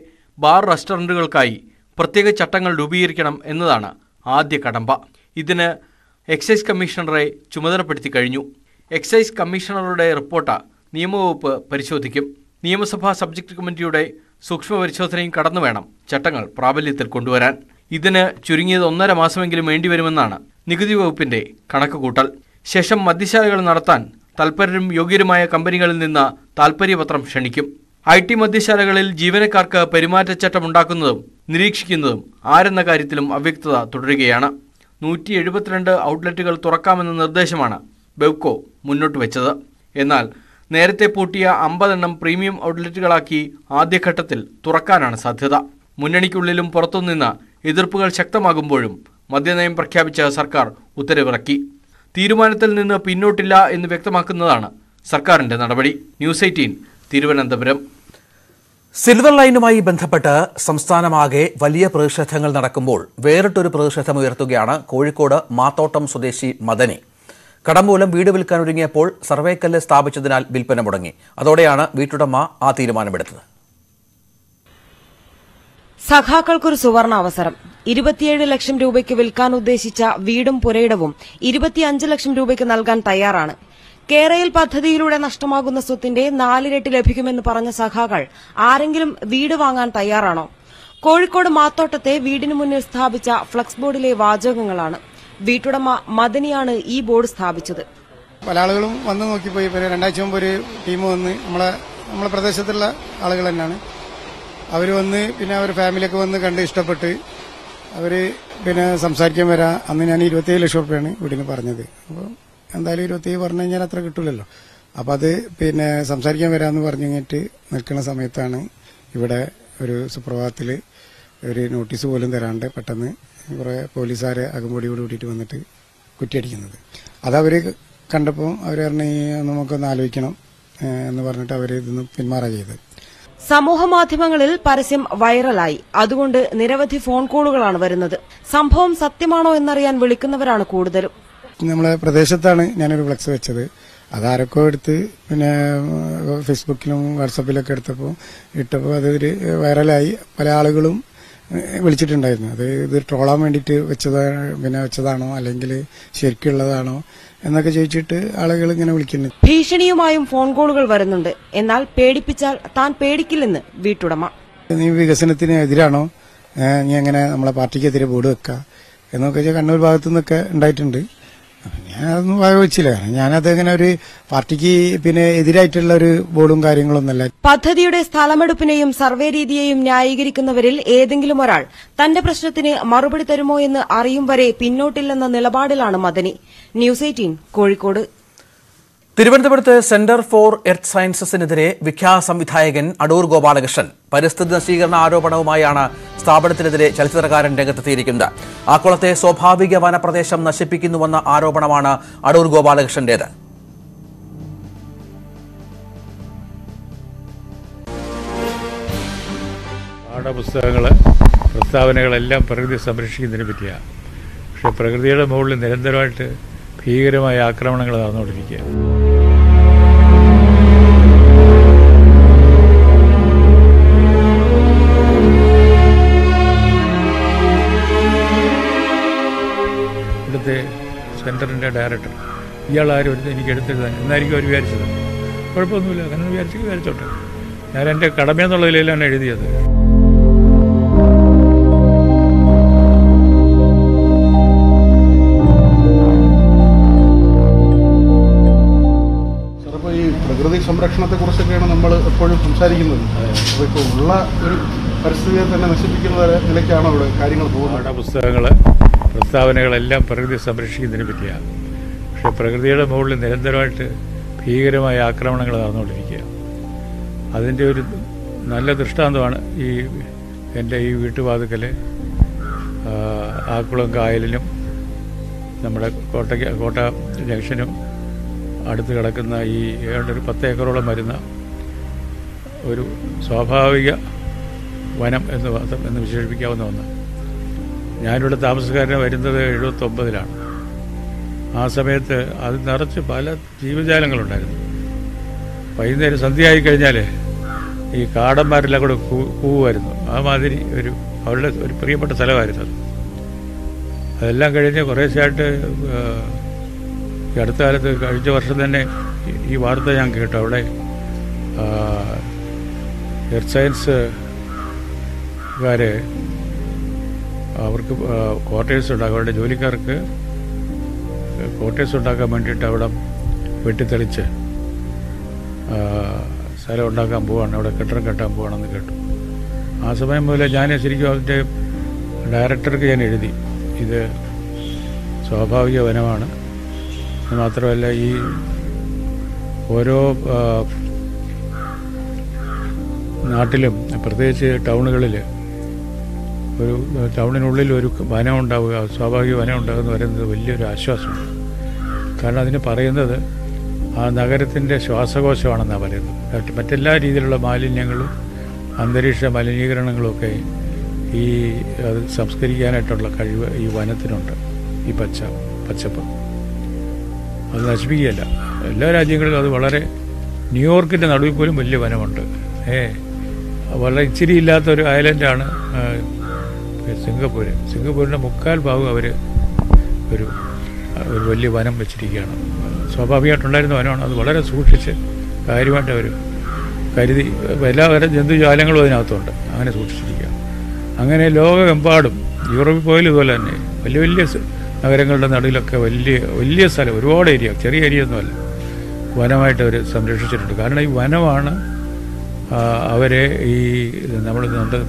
ബാർ റെസ്റ്റോറൻറ്റുകൾക്കായി പ്രത്യേക ചട്ടങ്ങൾ രൂപീകരിക്കണം എന്നതാണ് ആദ്യ കടമ്പ. ഇതിന് എക്സൈസ് കമ്മീഷണറെ ചുമതലപ്പെടുത്തി കഴിഞ്ഞു. എക്സൈസ് കമ്മീഷണറുടെ റിപ്പോർട്ട് നിയമവകുപ്പ് പരിശോധിക്കും. നിയമസഭാ സബ്ജക്ട് കമ്മിറ്റിയുടെ സൂക്ഷ്മ പരിശോധനയും കടന്നു വേണം ചട്ടങ്ങൾ പ്രാബല്യത്തിൽ കൊണ്ടുവരാൻ. ഇതിന് ചുരുങ്ങിയത് 1.5 മാസമെങ്കിലും വേണ്ടിവരുമെന്നാണ് നികുതി വകുപ്പിന്റെ കണക്കുകൂട്ടൽ. ശേഷം മദ്യശാലകൾ നടത്താൻ താൽപര്യരും യോഗ്യരുമായ കമ്പനികളിൽ നിന്ന് താൽപര്യപത്രം ക്ഷണിക്കും. IT മദ്യശാലകളിൽ ജീവനക്കാർക്ക് പെരുമാറ്റച്ചട്ടമുണ്ടാക്കുന്നതും നിരീക്ഷിക്കുന്നതും ആരെന്ന കാര്യത്തിലും അവ്യക്തത തുടരുകയാണ്. 172 ഔട്ട്ലെറ്റുകൾ തുറക്കാമെന്ന നിർദ്ദേശമാണ് ബെവ്കോ മുന്നോട്ട് വെച്ചത്. എന്നാൽ നേരത്തെ പൂട്ടിയ 50 എണ്ണം പ്രീമിയം ഔട്ട്ലെറ്റുകളാക്കി ആദ്യഘട്ടത്തിൽ തുറക്കാനാണ് സാധ്യത. മുന്നണിക്കുള്ളിലും പുറത്തുനിന്ന് എതിർപ്പുകൾ ശക്തമാകുമ്പോഴും മദ്യനയം പ്രഖ്യാപിച്ച സർക്കാർ ഉത്തരവിറക്കി. തീരുമാനത്തിൽ നിന്ന് പിന്നോട്ടില്ല എന്ന് വ്യക്തമാക്കുന്നതാണ് സർക്കാരിന്റെ നടപടി. News18 തിരുവനന്തപുരം. സിൽവർ ലൈനുമായി ബന്ധപ്പെട്ട് സംസ്ഥാനമാകെ വലിയ പ്രതിഷേധങ്ങൾ നടക്കുമ്പോൾ വേറിട്ടൊരു പ്രതിഷേധമുയർത്തുകയാണ് കോഴിക്കോട് മാത്തോട്ടം സ്വദേശി മദനി. കടം മൂലം വീട് വിൽക്കാനൊരുങ്ങിയപ്പോൾ സർവേക്കല്ല് സ്ഥാപിച്ചതിനാൽ വിൽപ്പന മുടങ്ങി. അതോടെയാണ് വീട്ടുടമ ആ തീരുമാനമെടുത്തത്. സഖാക്കൾക്കൊരു സുവർണ അവസരം. 27 ലക്ഷം രൂപയ്ക്ക് വിൽക്കാൻ ഉദ്ദേശിച്ച വീടും പുരയിടവും 25 ലക്ഷം രൂപയ്ക്ക് നൽകാൻ തയ്യാറാണ്. കേരയിൽ പദ്ധതിയിലൂടെ നഷ്ടമാകുന്ന സ്വത്തിന്റെ 4 ഇരട്ടി ലഭിക്കുമെന്ന് പറഞ്ഞ സഖാക്കൾ ആരെങ്കിലും വീട് വാങ്ങാൻ തയ്യാറാണോ? കോഴിക്കോട് മാത്തോട്ടത്തെ വീടിന് മുന്നിൽ സ്ഥാപിച്ച ഫ്ലക്സ് ബോർഡിലെ വാചകങ്ങളാണ്. വീട്ടുടമ മദനിയാണ് ഈ ബോർഡ് സ്ഥാപിച്ചത്. പല ആളുകളും വന്നു നോക്കിപ്പോയി. 2 ആഴ്ച മുമ്പ് ഒരു ടീം വന്ന് നമ്മളെ പ്രദേശത്തുള്ള ആളുകൾ തന്നെയാണ്. അവർ വന്ന് പിന്നെ അവർ ഫാമിലിയൊക്കെ വന്ന് കണ്ട് ഇഷ്ടപ്പെട്ട് അവർ പിന്നെ സംസാരിക്കാൻ വരാം. അന്ന് ഞാൻ 27 ലക്ഷം രൂപയാണ് വീടിന് പറഞ്ഞത്. അപ്പോൾ എന്തായാലും 27 പറഞ്ഞു കഴിഞ്ഞാൽ അത്ര കിട്ടൂലല്ലോ. അപ്പം അത് പിന്നെ സംസാരിക്കാൻ വരാമെന്ന് പറഞ്ഞു കഴിഞ്ഞിട്ട് നിൽക്കുന്ന സമയത്താണ് ഇവിടെ ഒരു സുപ്രഭാതത്തിൽ ഒരു നോട്ടീസ് പോലും തരാണ്ട് പെട്ടെന്ന് കുറേ പോലീസുകാരെ അകമ്പടിയോട് കൂട്ടിയിട്ട് വന്നിട്ട് കുറ്റിയടിക്കുന്നത്. അതവർ കണ്ടപ്പോൾ അവർ പറഞ്ഞു നമുക്കൊന്ന് ആലോചിക്കണം എന്ന് പറഞ്ഞിട്ട് അവർ ഇതൊന്ന് പിന്മാറുക ചെയ്ത്. സമൂഹ മാധ്യമങ്ങളിൽ പരസ്യം വൈറലായി. അതുകൊണ്ട് നിരവധി ഫോൺ കോളുകളാണ് വരുന്നത്. സംഭവം സത്യമാണോ എന്നറിയാൻ വിളിക്കുന്നവരാണ് കൂടുതലും. നമ്മളെ പ്രദേശത്താണ് ഞാനൊരു ഫ്ലക്സ് വെച്ചത്. അതാരൊക്കെ എടുത്ത് പിന്നെ ഫേസ്ബുക്കിലും വാട്സാപ്പിലൊക്കെ ഇട്ടപ്പോൾ അതൊരു വൈറലായി. പല ആളുകളും വിളിച്ചിട്ടുണ്ടായിരുന്നു അത് ഇത് ട്രോളാൻ വേണ്ടിയിട്ട് വെച്ചതാണോ അല്ലെങ്കിൽ ശരിക്കുള്ളതാണോ എന്നൊക്കെ ചോദിച്ചിട്ട് ആളുകൾ ഇങ്ങനെ വിളിക്കുന്നു. ഭീഷണിയുമായും ഫോൺ കോളുകൾ വരുന്നുണ്ട്. എന്നാൽ പേടിപ്പിച്ചാൽ താൻ പേടിക്കില്ലെന്ന് വീട്ടുടമ. നീ വികസനത്തിന് എതിരാണോ, നീ എങ്ങനെ നമ്മളെ പാർട്ടിക്കെതിരെ ബോർഡ് വെക്കുക എന്നൊക്കെ വെച്ചാൽ കണ്ണൂർ ഭാഗത്തു നിന്നൊക്കെ ഉണ്ടായിട്ടുണ്ട്. ഞാൻ അതൊന്നും വകവെച്ചില്ല. കാരണം ഞാനതങ്ങനെ ഒരു പാർട്ടിക്ക് പിന്നെ എതിരായിട്ടുള്ള ഒരു ബോർഡും കാര്യങ്ങളൊന്നുമല്ല. പദ്ധതിയുടെ സ്ഥലമെടുപ്പിനെയും സർവേ രീതിയെയും ന്യായീകരിക്കുന്നവരിൽ ഏതെങ്കിലും ഒരാൾ തന്റെ പ്രശ്നത്തിന് മറുപടി തരുമോ എന്ന് അറിയും വരെ പിന്നോട്ടില്ലെന്ന നിലപാടിലാണ് മദനി. News18 കോഴിക്കോട്. തിരുവനന്തപുരത്ത് സെന്റർ ഫോർ എർത്ത് സയൻസസിനെതിരെ വിഖ്യാത സംവിധായകൻ അടൂർ ഗോപാലകൃഷ്ണൻ പരിസ്ഥിതി നശീകരണ ആരോപണവുമായാണ് സ്ഥാപനത്തിനെതിരെ ചലച്ചിത്രകാരൻ രംഗത്തെത്തിയിരിക്കുന്നത്. ആക്കുളത്തെ സ്വാഭാവിക വനപ്രദേശം നശിപ്പിക്കുന്നുവെന്ന ആരോപണമാണ് അടൂർ ഗോപാലകൃഷ്ണന്റേത്. പാഠപുസ്തകങ്ങൾ പ്രസ്താവനകളെല്ലാം പ്രകൃതി സംരക്ഷിക്കുന്നതിനെ പറ്റിയാണ്. പക്ഷേ പ്രകൃതിയുടെ മുകളിൽ നിരന്തരമായിട്ട് ഭീകരമായ ആക്രമണങ്ങൾ നടന്നുകൊണ്ടിരിക്കുക. ഇവിടുത്തെ സെൻറ്ററിൻ്റെ ഡയറക്ടർ ഇയാളാരും ഒരു എനിക്ക് എടുത്തെഴുതാൻ എന്നായിരിക്കും അവർ വിചാരിച്ചത്. കുഴപ്പമൊന്നുമില്ല, അങ്ങനെ വിചാരിച്ചോട്ടെ. ഞാൻ എൻ്റെ കടമയെന്നുള്ള നിലയിലാണ് എഴുതിയത്. പ്രകൃതി സംരക്ഷണത്തെക്കുറിച്ചൊക്കെയാണ് നമ്മൾ എപ്പോഴും സംസാരിക്കുന്നത്. അപ്പോൾ ഇപ്പോൾ ഉള്ള ഒരു പരിസ്ഥിതിയെ തന്നെ നശിപ്പിക്കുന്ന നിലയ്ക്കാണ് അവിടെ കാര്യങ്ങൾ പോകുന്നത്. പാഠപുസ്തകങ്ങൾ പ്രസ്താവനകളെല്ലാം പ്രകൃതി സംരക്ഷിക്കുന്നതിനെ പറ്റിയാണ്. പക്ഷേ പ്രകൃതിയുടെ മുകളിൽ നിരന്തരമായിട്ട് ഭീകരമായ ആക്രമണങ്ങൾ നടന്നുകൊണ്ടിരിക്കുക. അതിൻ്റെ ഒരു നല്ല ദൃഷ്ടാന്തമാണ് ഈ എൻ്റെ ഈ വീട്ടുവാതുക്കൽ ആക്കുളം കായലിലും നമ്മുടെ കോട്ട ജംഗ്ഷനും അടുത്ത് കിടക്കുന്ന ഈ ഏതാണ്ടൊരു 10 ഏക്കറോളം വരുന്ന ഒരു സ്വാഭാവിക വനം എന്ന് വിശേഷിപ്പിക്കാവുന്ന ഒന്ന്. ഞാനിവിടെ താമസക്കാരന് വരുന്നത് 79-ലാണ്. ആ സമയത്ത് അത് നിറച്ച് പല ജീവജാലങ്ങളുണ്ടായിരുന്നു. വൈകുന്നേരം സന്ധ്യയായി കഴിഞ്ഞാൽ ഈ കാടന്മാരെല്ലാം കൂടെ കൂവായിരുന്നു. ആ മാതിരി ഒരു അവരുടെ ഒരു പ്രിയപ്പെട്ട സ്ഥലമായിരുന്നു അത്. അതെല്ലാം കഴിഞ്ഞ് കുറേശ്ശായിട്ട് ഈ അടുത്ത കാലത്ത് കഴിഞ്ഞ വർഷം തന്നെ ഈ വാർത്ത ഞാൻ കേട്ടു. അവിടെ എർത്ത് സയൻസുകാർ അവർക്ക് ക്വാർട്ടേഴ്സ് ഉണ്ടാക്കും, അവരുടെ ജോലിക്കാർക്ക് ക്വാർട്ടേഴ്സ് ഉണ്ടാക്കാൻ വേണ്ടിയിട്ട് അവിടെ വെട്ടിത്തെളിച്ച് സ്ഥലം ഉണ്ടാക്കാൻ പോവാണ്, അവിടെ കെട്ടിടം കെട്ടാൻ പോവാണെന്ന് കേട്ടു. ആ സമയം മുതൽ ഞാൻ ശരിക്കും അതിൻ്റെ ഡയറക്ടർക്ക് ഞാൻ എഴുതി ഇത് സ്വാഭാവിക വനമാണ്, മാത്രമല്ല ഈ ഓരോ നാട്ടിലും പ്രത്യേകിച്ച് ടൗണുകളിൽ ഒരു ടൗണിനുള്ളിൽ ഒരു വനം ഉണ്ടാവുക, സ്വാഭാവിക വനം ഉണ്ടാകുക എന്ന് പറയുന്നത് വലിയൊരു ആശ്വാസമാണ്. കാരണം അതിന് പറയുന്നത് ആ നഗരത്തിൻ്റെ ശ്വാസകോശമാണെന്നാണ് പറയുന്നത്. മറ്റെല്ലാ രീതിയിലുള്ള മാലിന്യങ്ങളും അന്തരീക്ഷ മലിനീകരണങ്ങളുമൊക്കെ ഈ അത് സംസ്കരിക്കാനായിട്ടുള്ള കഴിവ് ഈ വനത്തിനുണ്ട്. ഈ പച്ചപ്പ് അത് നശിപ്പിക്കുകയല്ല. എല്ലാ രാജ്യങ്ങളിലും അത് വളരെ ന്യൂയോർക്കിൻ്റെ നടുവിൽ പോലും വലിയ വനമുണ്ട്. വളരെ ഇച്ചിരി ഇല്ലാത്തൊരു ഐലൻഡാണ് സിംഗപ്പൂരിൻ്റെ മുക്കാൽ ഭാഗം അവർ ഒരു ഒരു വലിയ വനം വെച്ചിരിക്കുകയാണ്. സ്വാഭാവികമായിട്ടുണ്ടായിരുന്ന വനമാണ് അത്. വളരെ സൂക്ഷിച്ച് കാര്യമായിട്ട് അവർ കരുതി എല്ലാവരും ജന്തുജാലങ്ങളും അതിനകത്തുണ്ട്, അങ്ങനെ സൂക്ഷിച്ചിരിക്കുക. അങ്ങനെ ലോകമെമ്പാടും യൂറോപ്പിൽ പോയാലും ഇതുപോലെ തന്നെ വലിയ വലിയ നഗരങ്ങളുടെ നടുവിലൊക്കെ വലിയ വലിയ സ്ഥലം, ഒരുപാട് ഏരിയ, ചെറിയ ഏരിയ ഒന്നുമല്ല, വനമായിട്ട് അവർ സംരക്ഷിച്ചിട്ടുണ്ട്. കാരണം ഈ വനമാണ് അവരെ ഈ നമ്മൾ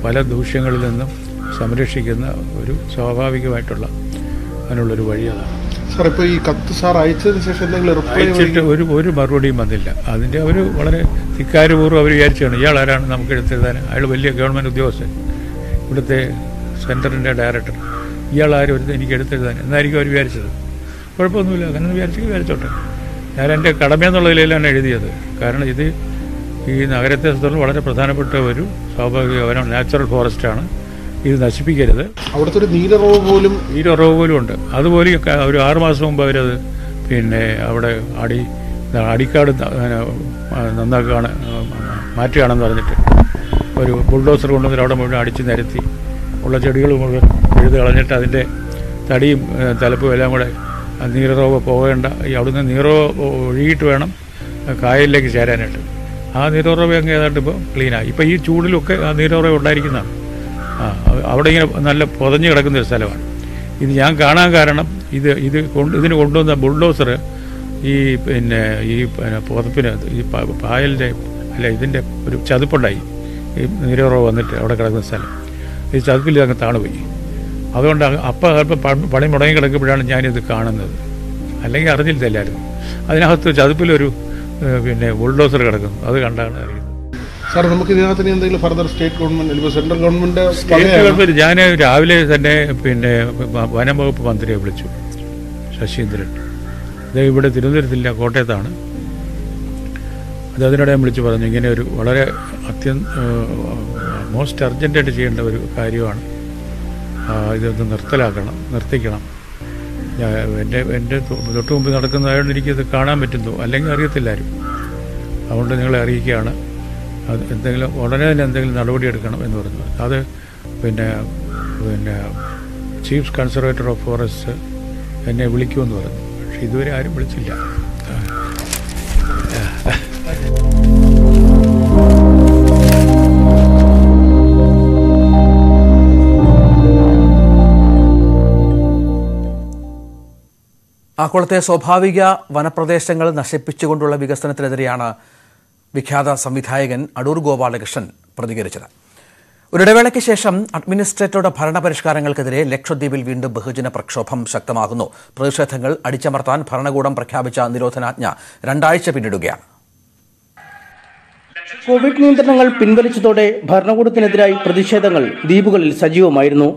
പല ദൂഷ്യങ്ങളിൽ നിന്നും സംരക്ഷിക്കുന്ന ഒരു സ്വാഭാവികമായിട്ടുള്ള അതിനുള്ളൊരു വഴി അതാണ്. സാർ ഇപ്പോൾ ഈ കത്ത് സാർ അയച്ചതിന് ശേഷം എന്തെങ്കിലും അയച്ചിട്ട് ഒരു മറുപടിയും വന്നില്ല. അതിൻ്റെ അവർ വളരെ ധിക്കാരപൂർവ്വം അവർ വിചാരിച്ചാണ് ഇയാൾ ആരാണ് നമുക്ക് എടുത്തെഴുതാൻ, അയാൾ വലിയ ഗവൺമെൻറ് ഉദ്യോഗസ്ഥൻ, ഇവിടുത്തെ സെൻറ്ററിൻ്റെ ഡയറക്ടർ, ഇയാളാരും ഒരു എനിക്ക് എടുത്തെഴുതാൻ എന്നായിരിക്കും അവർ വിചാരിച്ചത്. കുഴപ്പമൊന്നുമില്ല, അങ്ങനെ വിചാരിച്ചോട്ടെ. ഞാൻ എൻ്റെ കടമയെന്നുള്ള നിലയിലാണ് എഴുതിയത്. കാരണം ഇത് ഈ നഗരത്തെ സംബന്ധിച്ച് വളരെ പ്രധാനപ്പെട്ട ഒരു സ്വാഭാവിക വനം, നാച്ചുറൽ ഫോറസ്റ്റാണ്, ഇത് നശിപ്പിക്കരുത്. അവിടുത്തെ ഒരു നീലറവ് പോലും ഉണ്ട്. അതുപോലെ ഒരു 6 മാസം മുമ്പ് അവരത് പിന്നെ അവിടെ Adikad Nandakana Matriana, where you bulldozer under the automotive artichinarity, Ulachadilu, Tadi, Talapu Elamada, and Nero Power and Yadan Nero Retuanum, a Kai Lake Jaranet. Ah, the Roro cleaner. If I eat Chudu look at the Roro Darikina, out of another Posanya Ragan Salavan. In the young Kana Garana, either the bulldozer. He in a Porthopina, he piled a Chadupodai, Nero on the Autocratic Cell. His Chadpilla Katanavi. I don't upper Padimodanga Chinese the Karnan. I like Arthil the letter. I then have to Chadupillu in a bulldozer, other Gandana. Sir, the Mukinathan in the further state government, it was central government. Jaina, Avila, and Vanamo Pantri of Richu. Shashindra. They would have delivered the Kotatana. The other time, which was again a most urgent energy and carry on. Either the Narthalakana, Narthikana. When the tomb is not the Kana Metindo, a Langaritillari. I want to know Arikiana. Other when Chief Conservator of Forests and a Vilikun. It's very hard to do. ആഗോളത്തെ സ്വാഭാവിക വനപ്രദേശങ്ങൾ നശിപ്പിച്ചുകൊണ്ടുള്ള വികസനത്തിനെതിരെയാണ് വിഖ്യാത സംവിധായകൻ അടൂർ ഗോപാലകൃഷ്ണൻ പ്രതികരിച്ചത്. ഒരിടവേളയ്ക്ക് ശേഷം അഡ്മിനിസ്ട്രേറ്ററുടെ ഭരണപരിഷ്കാരങ്ങൾക്കെതിരെ ലക്ഷദ്വീപിൽ വീണ്ടും ബഹുജന പ്രക്ഷോഭം ശക്തമാകുന്നു. പ്രതിഷേധങ്ങൾ അടിച്ചമർത്താൻ ഭരണകൂടം പ്രഖ്യാപിച്ച നിരോധനാജ്ഞ രണ്ടാഴ്ച പിന്നിടുകയാണ്. കോവിഡ് നിയന്ത്രണങ്ങൾ പിൻവലിച്ചതോടെ ഭരണകൂടത്തിനെതിരായി പ്രതിഷേധങ്ങൾ ദ്വീപുകളിൽ സജീവമായിരുന്നു.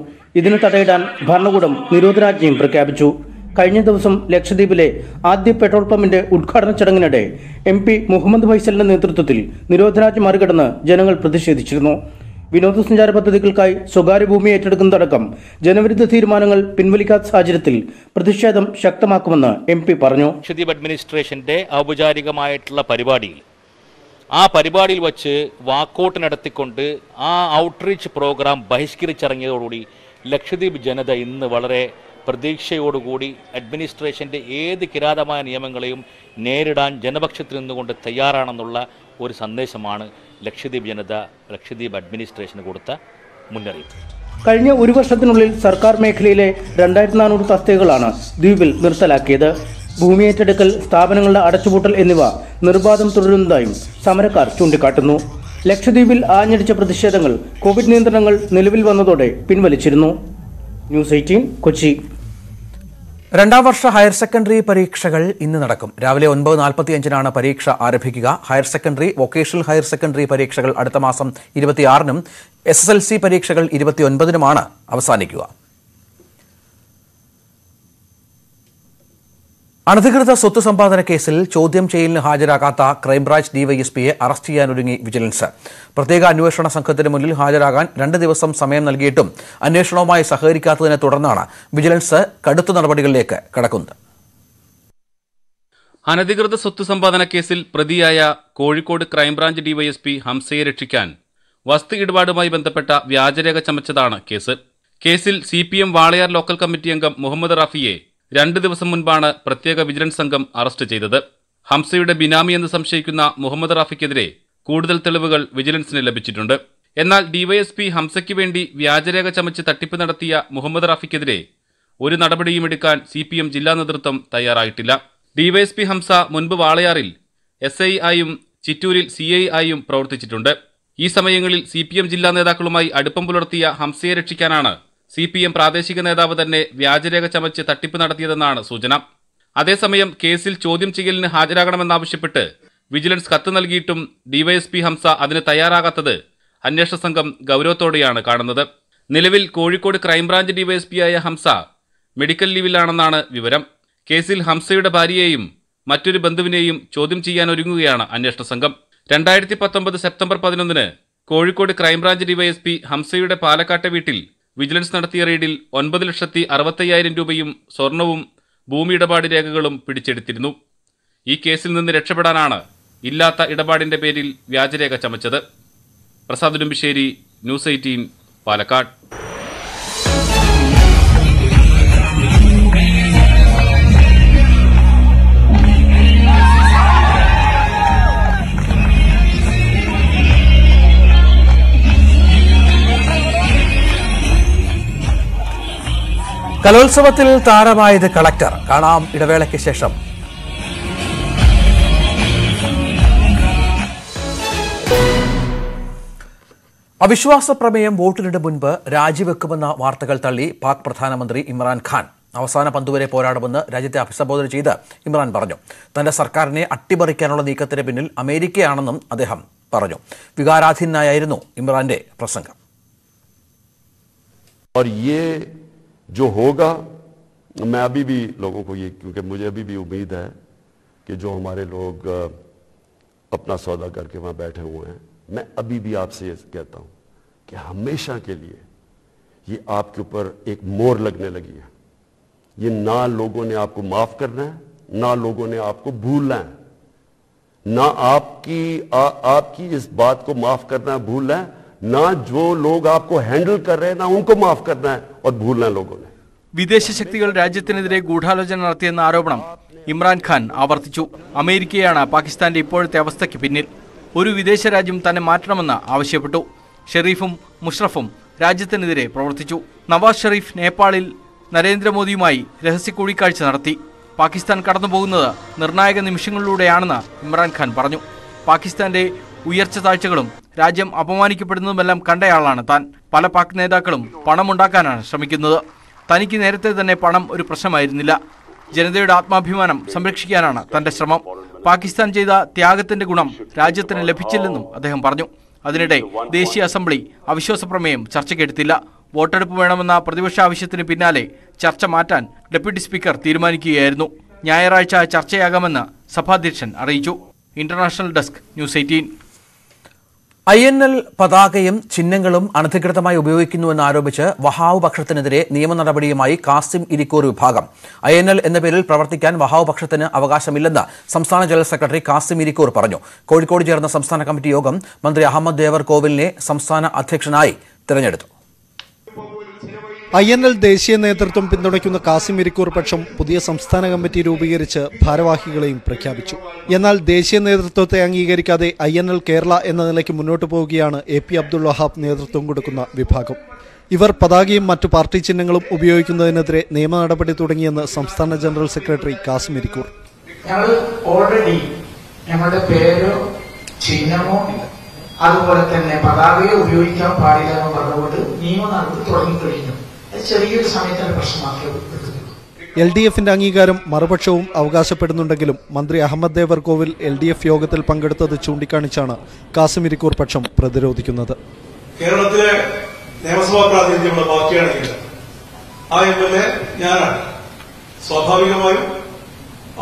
ഇതിനെ തടയിടാൻ ഭരണകൂടം നിരോധനാജ്ഞയും പ്രഖ്യാപിച്ചു. കഴിഞ്ഞ ദിവസം ലക്ഷദ്വീപിലെ ആദ്യ പെട്രോൾ പമ്പിന്റെ ഉദ്ഘാടന ചടങ്ങിനിടെ MP മുഹമ്മദ് ഫൈസലിന്റെ നേതൃത്വത്തിൽ നിരോധനാജ്ഞ മറികടന്ന് ജനങ്ങൾ പ്രതിഷേധിച്ചിരുന്നു. വിനോദസഞ്ചാര പദ്ധതികൾക്കായി സ്വകാര്യ ഭൂമി ഏറ്റെടുക്കുന്നതടക്കം ജനവിരുദ്ധ തീരുമാനങ്ങൾ പിൻവലിക്കാത്ത സാഹചര്യത്തിൽ പ്രതിഷേധം ശക്തമാക്കുമെന്ന് MP പറഞ്ഞു. ലക്ഷദ്വീപ് അഡ്മിനിസ്ട്രേഷന്റെ ഔപചാരികമായിട്ടുള്ള പരിപാടിയിൽ വച്ച് വാക്കൗട്ട് നടത്തിക്കൊണ്ട് ആ ഔട്ട്റീച്ച് പ്രോഗ്രാം ബഹിഷ്കരിച്ചിറങ്ങിയതോടുകൂടി ലക്ഷദ്വീപ് ജനത ഇന്ന് വളരെ പ്രതീക്ഷയോടുകൂടി അഡ്മിനിസ്ട്രേഷന്റെ ഏത് കിരാതമായ നിയമങ്ങളെയും നേരിടാൻ ജനപക്ഷത്തിൽ നിന്നുകൊണ്ട് തയ്യാറാണെന്നുള്ള ഒരു സന്ദേശമാണ് ലക്ഷദ്വീപ് ജനത ലക്ഷദ്വീപ് അഡ്മിനിസ്ട്രേഷന് കൊടുത്ത മുന്നറിയിപ്പ്. കഴിഞ്ഞ ഒരു വർഷത്തിനുള്ളിൽ സർക്കാർ മേഖലയിലെ 2400 തസ്തികകളാണ് ദ്വീപിൽ നിർത്തലാക്കിയത്. ഭൂമിയേറ്റെടുക്കൽ, സ്ഥാപനങ്ങളുടെ അടച്ചുപൂട്ടൽ എന്നിവ നിർബാധം തുടരുന്നതായും സമരക്കാർ ചൂണ്ടിക്കാട്ടുന്നു. ലക്ഷദ്വീപിൽ ആഞ്ഞടിച്ച പ്രതിഷേധങ്ങൾ കോവിഡ് നിയന്ത്രണങ്ങൾ നിലവിൽ വന്നതോടെ പിൻവലിച്ചിരുന്നു. News18 കൊച്ചി. രണ്ടാം വർഷ ഹയർ സെക്കൻഡറി പരീക്ഷകൾ ഇന്ന് നടക്കും. രാവിലെ 9:45-നാണ് പരീക്ഷ ആരംഭിക്കുക. Higher secondary, vocational higher secondary പരീക്ഷകൾ അടുത്ത മാസം 26-നും SSLC പരീക്ഷകൾ 29-നുമാണ് അവസാനിക്കുക. അനധികൃത സ്വത്ത് സമ്പാദന കേസിൽ ചോദ്യം ചെയ്യലിന് ഹാജരാകാത്ത ക്രൈംബ്രാഞ്ച് DYSPയെ അറസ്റ്റ് ചെയ്യാനൊരുങ്ങി വിജിലൻസ്. പ്രത്യേക അന്വേഷണ സംഘത്തിന് മുന്നിൽ ഹാജരാകാൻ 2 ദിവസം സമയം നൽകിയിട്ടും അന്വേഷണവുമായി സഹകരിക്കാത്തതിനെ തുടർന്നാണ് വിജിലൻസ് കടുത്ത നടപടികളിലേക്ക് കടക്കുന്നത്. അനധികൃത സ്വത്ത് സമ്പാദന കേസിൽ പ്രതിയായ കോഴിക്കോട് ക്രൈംബ്രാഞ്ച് DYSP ഹംസയെ രക്ഷിക്കാൻ വസ്തു ഇടപാടുമായി ബന്ധപ്പെട്ട വ്യാജരേഖ ചമച്ചതാണ് കേസ്. കേസിൽ CPM വാളയാർ ലോക്കൽ കമ്മിറ്റി അംഗം മുഹമ്മദ് റാഫിയെ 2 ദിവസം മുൻപാണ് പ്രത്യേക വിജിലൻസ് സംഘം അറസ്റ്റ് ചെയ്തത്. ഹംസയുടെ ബിനാമി എന്ന് സംശയിക്കുന്ന മുഹമ്മദ് റാഫിക്കെതിരെ കൂടുതൽ തെളിവുകൾ വിജിലൻസിന് ലഭിച്ചിട്ടുണ്ട്. എന്നാൽ DYSP ഹംസയ്ക്ക് വേണ്ടി വ്യാജരേഖ ചമച്ച് തട്ടിപ്പ് നടത്തിയ മുഹമ്മദ് റാഫിക്കെതിരെ ഒരു നടപടിയും എടുക്കാൻ CPM ജില്ലാ നേതൃത്വം തയ്യാറായിട്ടില്ല. DYSP ഹംസ മുൻപ് വാളയാറിൽ SI ആയും ചിറ്റൂരിൽ CI ആയും പ്രവർത്തിച്ചിട്ടുണ്ട്. ഈ സമയങ്ങളിൽ CPM ജില്ലാ നേതാക്കളുമായി അടുപ്പം പുലർത്തിയ ഹംസയെ രക്ഷിക്കാനാണ് CPM പ്രാദേശിക നേതാവ് തന്നെ വ്യാജരേഖ ചമച്ച് തട്ടിപ്പ് നടത്തിയതെന്നാണ് സൂചന. അതേസമയം കേസിൽ ചോദ്യം ചെയ്യലിന് ഹാജരാകണമെന്നാവശ്യപ്പെട്ട് വിജിലൻസ് കത്ത് നൽകിയിട്ടും DYSP ഹംസ അതിന് തയ്യാറാകാത്തത് അന്വേഷണ സംഘം ഗൗരവത്തോടെയാണ് കാണുന്നത്. നിലവിൽ കോഴിക്കോട് ക്രൈംബ്രാഞ്ച് DYSPയായ ഹംസ മെഡിക്കൽ ലീവിലാണെന്നാണ് വിവരം. കേസിൽ ഹംസയുടെ ഭാര്യയെയും മറ്റൊരു ബന്ധുവിനെയും ചോദ്യം ചെയ്യാനൊരുങ്ങുകയാണ് അന്വേഷണ സംഘം. 2019 സെപ്റ്റംബർ 11-ന് കോഴിക്കോട് ക്രൈംബ്രാഞ്ച് DYSP ഹംസയുടെ പാലക്കാട്ടെ വീട്ടിൽ വിജിലൻസ് നടത്തിയ റെയ്ഡിൽ 9,65,000 രൂപയും സ്വർണവും ഭൂമിയിടപാട് രേഖകളും പിടിച്ചെടുത്തിരുന്നു. ഈ കേസിൽ നിന്ന് രക്ഷപ്പെടാനാണ് ഇല്ലാത്ത ഇടപാടിന്റെ പേരിൽ വ്യാജരേഖ ചമച്ചത്. പ്രസാദ് ഉടുമ്പിശ്ശേരി, ന്യൂസ് 18 പാലക്കാട്. കലോത്സവത്തിൽ താരമായത് കളക്ടർ. കാണാം ഇടവേളയ്ക്ക് ശേഷം. അവിശ്വാസ പ്രമേയം വോട്ടിനിടെ മുൻപ് രാജിവെക്കുമെന്ന വാർത്തകൾ തള്ളി പാക് പ്രധാനമന്ത്രി ഇമ്രാൻഖാൻ. അവസാന പന്തുവരെ പോരാടുമെന്ന് രാജ്യത്തെ അഭിസംബോധന ചെയ്ത് ഇമ്രാൻ പറഞ്ഞു. തന്റെ സർക്കാരിനെ അട്ടിമറിക്കാനുള്ള നീക്കത്തിന് പിന്നിൽ അമേരിക്കയാണെന്നും അദ്ദേഹം പറഞ്ഞു. വികാരാധീനായിരുന്നു ഇമ്രാന്റെ പ്രസംഗം. जो होगा मैं अभी भी लोगों को ये, क्योंकि मुझे अभी भी उम्मीद है कि जो हमारे लोग अपना सौदा करके वहाँ बैठे हुए हैं, मैं अभी भी आपसे ये कहता हूँ कि हमेशा के लिए ये आपके ऊपर एक मोहर लगने लगी है. ये ना लोगों ने आपको माफ़ करना है, ना लोगों ने आपको भूलना है, ना आपकी इस बात को माफ़ करना है, भूलना है, ना जो लोग आपको हैंडल कर रहे हैं ना उनको माफ करना है और भूलना लोगों ने. വിദേശ ശക്തികൾ രാജ്യത്തിനെതിരെ ഗൂഢാലോചന നടത്തിയെന്ന ആരോപണം ഇമ്രാൻഖാൻ ആവർത്തിച്ചു. അമേരിക്കയാണ് പാകിസ്ഥാന്റെ ഇപ്പോഴത്തെ അവസ്ഥയ്ക്ക് പിന്നിൽ. ഒരു വിദേശ രാജ്യം തന്നെ മാറ്റണമെന്ന് ആവശ്യപ്പെട്ടു. ഷെരീഫും മുഷ്റഫും രാജ്യത്തിനെതിരെ പ്രവർത്തിച്ചു. നവാസ് ഷെരീഫ് നേപ്പാളിൽ നരേന്ദ്രമോദിയുമായി രഹസ്യ കൂടിക്കാഴ്ച നടത്തി. പാകിസ്ഥാൻ കടന്നുപോകുന്നത് നിർണായക നിമിഷങ്ങളിലൂടെയാണെന്ന് ഇമ്രാൻഖാൻ പറഞ്ഞു. പാകിസ്ഥാന്റെ ഉയർച്ച താഴ്ചകളും രാജ്യം അപമാനിക്കപ്പെടുന്നതുമെല്ലാം കണ്ടയാളാണ് താൻ. പല പാക് നേതാക്കളും പണമുണ്ടാക്കാനാണ് ശ്രമിക്കുന്നത്. തനിക്ക് നേരത്തെ തന്നെ പണം ഒരു പ്രശ്നമായിരുന്നില്ല. ജനതയുടെ ആത്മാഭിമാനം സംരക്ഷിക്കാനാണ് തന്റെ ശ്രമം. പാകിസ്ഥാൻ ചെയ്ത ത്യാഗത്തിന്റെ ഗുണം രാജ്യത്തിന് ലഭിച്ചില്ലെന്നും അദ്ദേഹം പറഞ്ഞു. അതിനിടെ ദേശീയ അസംബ്ലി അവിശ്വാസ പ്രമേയം ചർച്ചയ്ക്കെടുത്തില്ല. വോട്ടെടുപ്പ് വേണമെന്ന പ്രതിപക്ഷ ആവശ്യത്തിന് പിന്നാലെ ചർച്ച മാറ്റാൻ ഡെപ്യൂട്ടി സ്പീക്കർ തീരുമാനിക്കുകയായിരുന്നു. ഞായറാഴ്ച ചർച്ചയാകാമെന്ന് സഭാധ്യക്ഷൻ അറിയിച്ചു. International desk, news 18. INL പതാകയും ചിഹ്നങ്ങളും അനധികൃതമായി ഉപയോഗിക്കുന്നുവെന്നാരോപിച്ച് വഹാവ് പക്ഷത്തിനെതിരെ നിയമ നടപടിയുമായി കാസിം ഇരിക്കൂർ വിഭാഗം. INL എന്ന പേരിൽ പ്രവർത്തിക്കാൻ വഹാവ് പക്ഷത്തിന് അവകാശമില്ലെന്ന് സംസ്ഥാന ജനറൽ സെക്രട്ടറി കാസിം ഇരിക്കൂർ പറഞ്ഞു. കോഴിക്കോട് ചേർന്ന സംസ്ഥാന കമ്മിറ്റി യോഗം മന്ത്രി അഹമ്മദ് ദേവർ കോവിലിനെ സംസ്ഥാന അധ്യക്ഷനായി തിരഞ്ഞെടുത്തു. INL ദേശീയ നേതൃത്വം പിന്തുണയ്ക്കുന്ന കാസിം ഇരിക്കൂർ പക്ഷം പുതിയ സംസ്ഥാന കമ്മിറ്റി രൂപീകരിച്ച് ഭാരവാഹികളെയും പ്രഖ്യാപിച്ചു. എന്നാൽ ദേശീയ നേതൃത്വത്തെ അംഗീകരിക്കാതെ INL കേരള എന്ന നിലയ്ക്ക് മുന്നോട്ടു പോവുകയാണ് AP അബ്ദുൾ വഹാബ് നേതൃത്വം കൊടുക്കുന്ന വിഭാഗം. ഇവർ പതാകയും മറ്റു പാർട്ടി ചിഹ്നങ്ങളും ഉപയോഗിക്കുന്നതിനെതിരെ നിയമ നടപടി തുടങ്ങിയെന്ന് സംസ്ഥാന ജനറൽ സെക്രട്ടറി കാസിം ഇരിക്കൂർ. അതുപോലെ തന്നെ പതാകയോ ഉപയോഗിക്കാൻ പാടില്ല എന്ന് പറഞ്ഞുകൊണ്ട് നിയമ നടപടി തുടങ്ങിക്കഴിഞ്ഞു. ചെറിയൊരു സമയത്തിന്റെ പ്രശ്നമാക്കി. LDF അംഗീകാരം മറുപക്ഷവും അവകാശപ്പെടുന്നുണ്ടെങ്കിലും മന്ത്രി അഹമ്മദ് ദേവർ കോവിൽ LDF യോഗത്തിൽ പങ്കെടുത്തത് ചൂണ്ടിക്കാണിച്ചാണ് കാസിം ഇരിക്കൂർ പക്ഷം പ്രതിരോധിക്കുന്നത്. കേരളത്തിലെ നിയമസഭാ പ്രാതിനിധ്യമുള്ള ബാക്കിയാണെങ്കിൽ ആ MLA ഞാനാണ്. സ്വാഭാവികമായും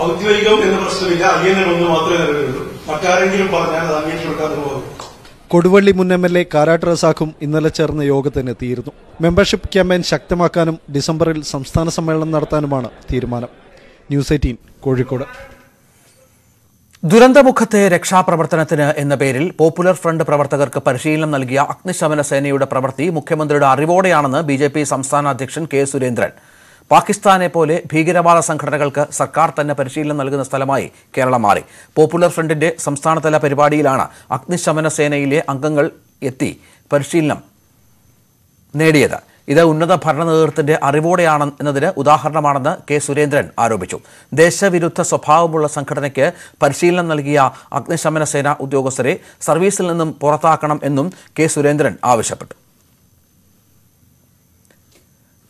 ഔദ്യോഗികം എന്ന പ്രശ്നമില്ല. അയ്യനൊന്നും മാത്രമേ നിലവിലുള്ളൂ. മറ്റാരെങ്കിലും പറഞ്ഞാൽ അത് അന്വേഷിക്കാതെ പോകും. കൊടുവള്ളി മുൻ MLA കാരാട്ട് റസാഖും ഇന്നലെ ചേർന്ന യോഗത്തിനെത്തിയിരുന്നു. മെമ്പർഷിപ്പ് ക്യാമ്പയിൻ ശക്തമാക്കാനും ഡിസംബറിൽ സംസ്ഥാന സമ്മേളനം നടത്താനുമാണ് തീരുമാനം. ന്യൂസ് 18 കോഴിക്കോട്. ദുരന്തമുഖത്തെ രക്ഷാപ്രവർത്തനത്തിന് എന്ന പേരിൽ പോപ്പുലർ ഫ്രണ്ട് പ്രവർത്തകർക്ക് പരിശീലനം നൽകിയ അഗ്നിശമന സേനയുടെ പ്രവൃത്തി മുഖ്യമന്ത്രിയുടെ അറിവോടെയാണെന്ന് BJP സംസ്ഥാന അധ്യക്ഷൻ KA Surendran. പാകിസ്ഥാനെ പോലെ ഭീകരവാദ സംഘടനകൾക്ക് സർക്കാർ തന്നെ പരിശീലനം നൽകുന്ന സ്ഥലമായി കേരളം മാറി. പോപ്പുലർ ഫ്രണ്ടിന്റെ സംസ്ഥാനതല പരിപാടിയിലാണ് അഗ്നിശമന സേനയിലെ അംഗങ്ങൾ എത്തി പരിശീലനം നേടിയത്. ഇത് ഉന്നത ഭരണ നേതൃത്വത്തിന്റെ അറിവോടെയാണ് എന്നതിന് ഉദാഹരണമാണെന്ന് KA Surendran ആരോപിച്ചു. ദേശവിരുദ്ധ സ്വഭാവമുള്ള സംഘടനയ്ക്ക് പരിശീലനം നൽകിയ അഗ്നിശമന സേനാ ഉദ്യോഗസ്ഥരെ സർവീസിൽ നിന്നും പുറത്താക്കണം എന്നും KA Surendran ആവശ്യപ്പെട്ടു.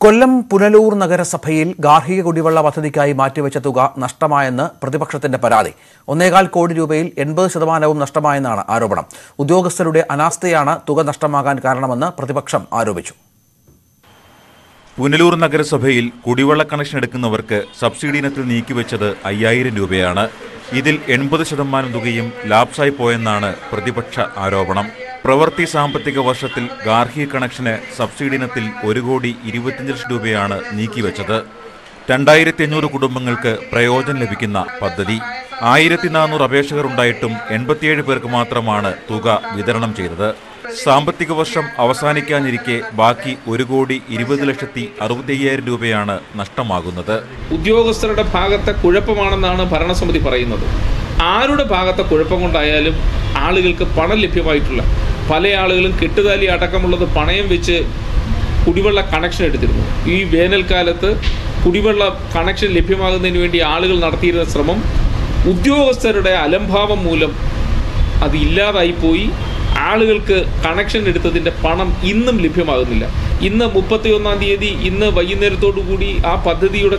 കൊല്ലം പുനലൂർ നഗരസഭയിൽ ഗാർഹിക കുടിവെള്ള പദ്ധതിക്കായി മാറ്റിവെച്ച തുക നഷ്ടമായെന്ന് പ്രതിപക്ഷത്തിന്റെ പരാതി. 1.25 കോടി രൂപയിൽ 80% നഷ്ടമായെന്നാണ് ആരോപണം. ഉദ്യോഗസ്ഥരുടെ അനാസ്ഥയാണ് തുക നഷ്ടമാകാൻ കാരണമെന്ന് പ്രതിപക്ഷം ആരോപിച്ചു. പുനലൂർ നഗരസഭയിൽ കുടിവെള്ള കണക്ഷൻ എടുക്കുന്നവർക്ക് സബ്സിഡി ഇനത്തിൽ നീക്കിവെച്ചത് 5000 രൂപയാണ്. ഇതിൽ 80% തുകയും ലാപ്സായി പോയെന്നാണ് പ്രതിപക്ഷ ആരോപണം. പ്രവൃത്തി സാമ്പത്തിക വർഷത്തിൽ ഗാർഹിക കണക്ഷന് സബ്സിഡി ഇനത്തിൽ 1,25 ലക്ഷം രൂപയാണ് നീക്കിവെച്ചത്. 2500 കുടുംബങ്ങൾക്ക് പ്രയോജനം ലഭിക്കുന്ന പദ്ധതി. 1400 അപേക്ഷകരുണ്ടായിട്ടും 87 പേർക്ക് മാത്രമാണ് തുക വിതരണം ചെയ്തത്. സാമ്പത്തിക വർഷം അവസാനിക്കാനിരിക്കെ ബാക്കി 1,20,60,000 രൂപയാണ് നഷ്ടമാകുന്നത്. ഉദ്യോഗസ്ഥരുടെ ഭാഗത്തെ കുഴപ്പമാണെന്നാണ് ഭരണസമിതി പറയുന്നത്. ആരുടെ ഭാഗത്തെ കുഴപ്പം കൊണ്ടായാലും ആളുകൾക്ക് പണം ലഭ്യമായിട്ടില്ല. പല ആളുകളും കെട്ടുതാലി അടക്കമുള്ളത് പണയം വെച്ച് കുടിവെള്ള കണക്ഷൻ എടുത്തിരുന്നു. ഈ വേനൽക്കാലത്ത് കുടിവെള്ള കണക്ഷൻ ലഭ്യമാകുന്നതിന് വേണ്ടി ആളുകൾ നടത്തിയിരുന്ന ശ്രമം ഉദ്യോഗസ്ഥരുടെ അലംഭാവം മൂലം അത് ഇല്ലാതായിപ്പോയി. ആളുകൾക്ക് കണക്ഷൻ എടുത്തതിൻ്റെ പണം ഇന്നും ലഭ്യമാകുന്നില്ല. ഇന്ന് 31-ാം തീയതി, ഇന്ന് വൈകുന്നേരത്തോടുകൂടി ആ പദ്ധതിയുടെ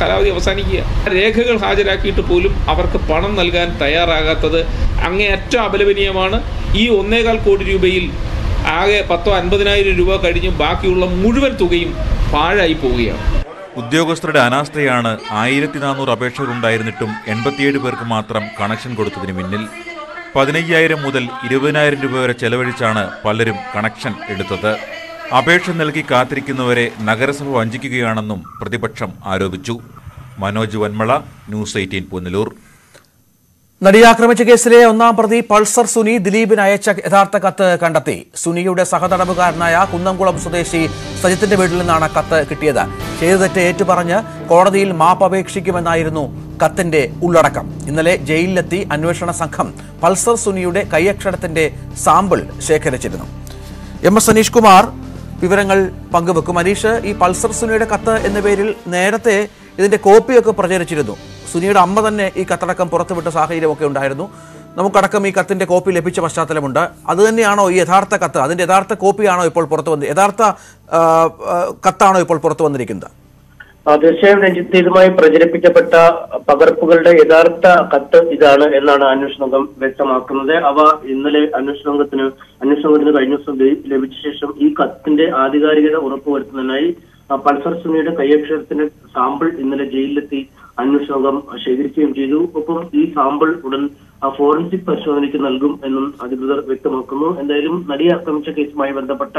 കാലാവധി അവസാനിക്കുക. രേഖകൾ ഹാജരാക്കിയിട്ട് പോലും അവർക്ക് പണം നൽകാൻ തയ്യാറാകാത്തത് അങ്ങേയറ്റം അപലപനീയമാണ്. ഈ 1.25 കോടി രൂപയിൽ ആകെ 50,000 രൂപ കഴിഞ്ഞ് ബാക്കിയുള്ള മുഴുവൻ തുകയും പാഴായി പോവുകയാണ്. ഉദ്യോഗസ്ഥരുടെ അനാസ്ഥയാണ് 1400 അപേക്ഷകളുണ്ടായിരുന്നിട്ടും 87 പേർക്ക് മാത്രം കണക്ഷൻ കൊടുത്തതിന് പിന്നിൽ. 15,000 മുതൽ 20,000 രൂപ വരെ ചെലവഴിച്ചാണ് പലരും കണക്ഷൻ എടുത്തത്. അപേക്ഷ നൽകി കാത്തിരിക്കുന്നവരെ നഗരസഭ വഞ്ചിക്കുകയാണെന്നും പ്രതിപക്ഷം ആരോപിച്ചു. മനോജ് വന്മള, ന്യൂസ് 18 പുനലൂർ. നടിയെ ആക്രമിച്ച കേസിലെ 1-ാം പ്രതി പൾസർ സുനി ദിലീപിന് അയച്ച യഥാർത്ഥ കത്ത് കണ്ടെത്തി. സുനിയുടെ സഹതടവുകാരനായ കുന്നംകുളം സ്വദേശി സജിത്തിന്റെ വീട്ടിൽ നിന്നാണ് കത്ത് കിട്ടിയത്. ചെയ്തു തെറ്റ് ഏറ്റുപറഞ്ഞ് കോടതിയിൽ മാപ്പപേക്ഷിക്കുമെന്നായിരുന്നു കത്തിന്റെ ഉള്ളടക്കം. ഇന്നലെ ജയിലിലെത്തി അന്വേഷണ സംഘം പൾസർ സുനിയുടെ കൈയക്ഷരത്തിന്റെ സാമ്പിൾ ശേഖരിച്ചിരുന്നു. MS അനീഷ് കുമാർ വിവരങ്ങൾ പങ്കുവെക്കും. അനീഷ്, ഈ പൾസർ സുനിയുടെ കത്ത് എന്ന പേരിൽ നേരത്തെ ഇതിന്റെ കോപ്പിയൊക്കെ പ്രചരിച്ചിരുന്നു. സുനിയുടെ അമ്മ തന്നെ ഈ കത്തടക്കം പുറത്തുവിട്ട സാഹചര്യമൊക്കെ ഉണ്ടായിരുന്നു. നമുക്കടക്കം ഈ കത്തിന്റെ കോപ്പി ലഭിച്ച പശ്ചാത്തലമുണ്ട്. അത് തന്നെയാണോ ഈ യഥാർത്ഥ കത്ത്? അതിന്റെ യഥാർത്ഥ കോപ്പിയാണോ ഇപ്പോൾ പുറത്തു വന്നത്? യഥാർത്ഥ കത്താണോ ഇപ്പോൾ പുറത്തു വന്നിരിക്കുന്നത്? തീർച്ചയായും രഞ്ജിത്ത്, ഇതുമായി പ്രചരിപ്പിക്കപ്പെട്ട പകർപ്പുകളുടെ യഥാർത്ഥ കത്ത് ഇതാണ് എന്നാണ് അന്വേഷണ വ്യക്തമാക്കുന്നത്. അവ ഇന്നലെ അന്വേഷണത്തിന് കഴിഞ്ഞ ദിവസം ലഭിച്ച ശേഷം ഈ കത്തിന്റെ ആധികാരികത ഉറപ്പുവരുത്തുന്നതിനായി പൾസർ സുനിയുടെ കൈയക്ഷരത്തിന്റെ സാമ്പിൾ ഇന്നലെ ജയിലിലെത്തി അന്വേഷണം ശേഖരിക്കുകയും ചെയ്തു. ഒപ്പം ഈ സാമ്പിൾ ഉടൻ ഫോറൻസിക് പരിശോധനയ്ക്ക് നൽകും എന്നും അധികൃതർ വ്യക്തമാക്കുന്നു. എന്തായാലും നടിയെ ആക്രമിച്ച കേസുമായി ബന്ധപ്പെട്ട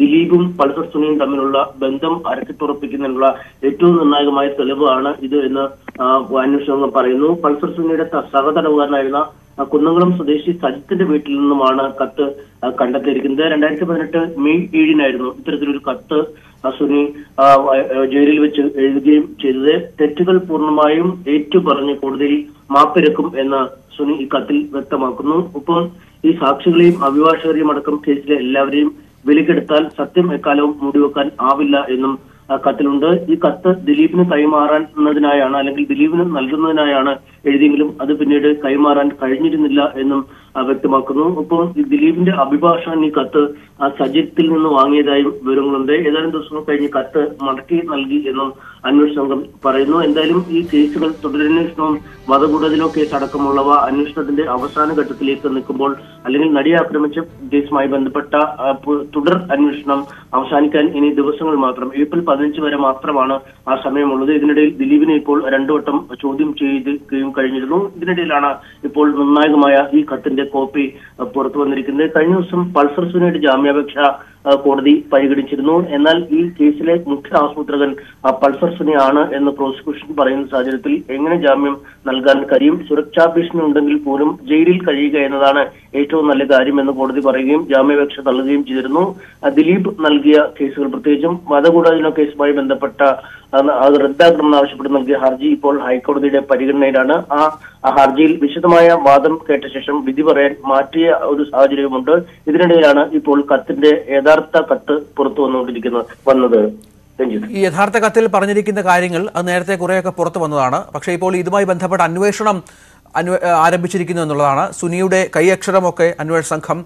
ദിലീപും പൾസർ സുനിയും തമ്മിലുള്ള ബന്ധം അരക്കിട്ടുറപ്പിക്കുന്നതിനുള്ള ഏറ്റവും നിർണായകമായ തെളിവാണ് ഇത് എന്ന് അന്വേഷണം പറയുന്നു. പൾസർ സുനിയുടെ സഹതടവുകാരനായിരുന്ന കുന്നംകുളം സ്വദേശി സജിത്തിന്റെ വീട്ടിൽ നിന്നുമാണ് കത്ത് കണ്ടെത്തിയിരിക്കുന്നത്. 2018 മെയ് 7-നായിരുന്നു ഇത്തരത്തിലൊരു കത്ത് സുനി ജയിലിൽ വെച്ച് എഴുതുകയും ചെയ്തത്. തെറ്റുകൾ പൂർണ്ണമായും ഏറ്റുപറഞ്ഞ് കോടതിയിൽ മാപ്പിരക്കും എന്ന സുനി ഈ കത്തിൽ വ്യക്തമാക്കുന്നു. ഒപ്പം ഈ സാക്ഷികളെയും അഭിഭാഷകരെയും അടക്കം കേസിലെ എല്ലാവരെയും വിലക്കെടുത്താൽ സത്യം എക്കാലവും മൂടിവെക്കാൻ ആവില്ല എന്നും കത്തിലുണ്ട്. ഈ കത്ത് ദിലീപിന് കൈമാറുന്നതിനായാണ്, അല്ലെങ്കിൽ ദിലീപിന് നൽകുന്നതിനായാണ് എഴുതിയെങ്കിലും അത് പിന്നീട് കൈമാറാൻ കഴിഞ്ഞിരുന്നില്ല എന്നും വ്യക്തമാക്കുന്നു. ഒപ്പം ദിലീപിന്റെ അഭിഭാഷകൻ ഈ കത്ത് സജിത്തിൽ നിന്ന് വാങ്ങിയതായും വിവരങ്ങളുണ്ട്. ഏതാനും ദിവസങ്ങൾ കഴിഞ്ഞ് കത്ത് മടക്കി നൽകി എന്നും അന്വേഷണ സംഘം പറയുന്നു. എന്തായാലും ഈ കേസുകൾ തുടരന്വേഷണവും വധകൂടതലോ കേസ് അടക്കമുള്ളവ അന്വേഷണത്തിന്റെ അവസാന ഘട്ടത്തിലേക്ക് നിൽക്കുമ്പോൾ, അല്ലെങ്കിൽ നടിയെ ആക്രമിച്ച കേസുമായി ബന്ധപ്പെട്ട തുടർ അന്വേഷണം അവസാനിക്കാൻ ഇനി ദിവസങ്ങൾ മാത്രം, April 15 വരെ മാത്രമാണ് ആ സമയമുള്ളത്. ഇതിനിടയിൽ ദിലീപിനെ ഇപ്പോൾ 2 വട്ടം ചോദ്യം ചെയ്യുകയും കഴിഞ്ഞിരുന്നു. ഇതിനിടയിലാണ് ഇപ്പോൾ നിർണായകമായ ഈ കത്തിന്റെ കോപ്പി പുറത്തു വന്നിരിക്കുന്നത്. കഴിഞ്ഞ ദിവസം പൾസർ സുനിയുടെ ജാമ്യാപേക്ഷ കോടതി പരിഗണിച്ചിരുന്നു. എന്നാൽ ഈ കേസിലെ മുഖ്യ ആസൂത്രകൻ പൾസർ സുനിയാണ് എന്ന് പ്രോസിക്യൂഷൻ പറയുന്ന സാഹചര്യത്തിൽ എങ്ങനെ ജാമ്യം നൽകാൻ കഴിയും? സുരക്ഷാ ഭീഷണി ഉണ്ടെങ്കിൽ പോലും ജയിലിൽ കഴിയുക എന്നതാണ് ഏറ്റവും നല്ല കാര്യം എന്ന് കോടതി പറയുകയും ജാമ്യാപേക്ഷ നൽകുകയും ചെയ്തിരുന്നു. ദിലീപ് നൽകിയ കേസുകൾ, പ്രത്യേകിച്ചും വധകൂടായ്മ കേസുമായി ബന്ധപ്പെട്ട റദ്ദാക്കണമെന്നാവശ്യപ്പെട്ട് നൽകിയ ഹർജി ഇപ്പോൾ ഹൈക്കോടതിയുടെ പരിഗണനയിലാണ്. ആ ഹർജിയിൽ വിശദമായ വാദം കേട്ട ശേഷം വിധി പറയാൻ മാറ്റിയ ഒരു സാഹചര്യമുണ്ട്. ഇതിനിടയിലാണ് ഇപ്പോൾ കത്തിന്റെ യഥാർത്ഥ കത്ത് പുറത്തു വന്നത്. ഈ യഥാർത്ഥ കത്തിൽ പറഞ്ഞിരിക്കുന്ന കാര്യങ്ങൾ അത് നേരത്തെ കുറെയൊക്കെ പുറത്തു വന്നതാണ്. പക്ഷേ ഇപ്പോൾ ഇതുമായി ബന്ധപ്പെട്ട അന്വേഷണം ആരംഭിച്ചിരിക്കുന്നു എന്നുള്ളതാണ്. സുനിയുടെ കൈയക്ഷരമൊക്കെ അന്വേഷണ സംഘം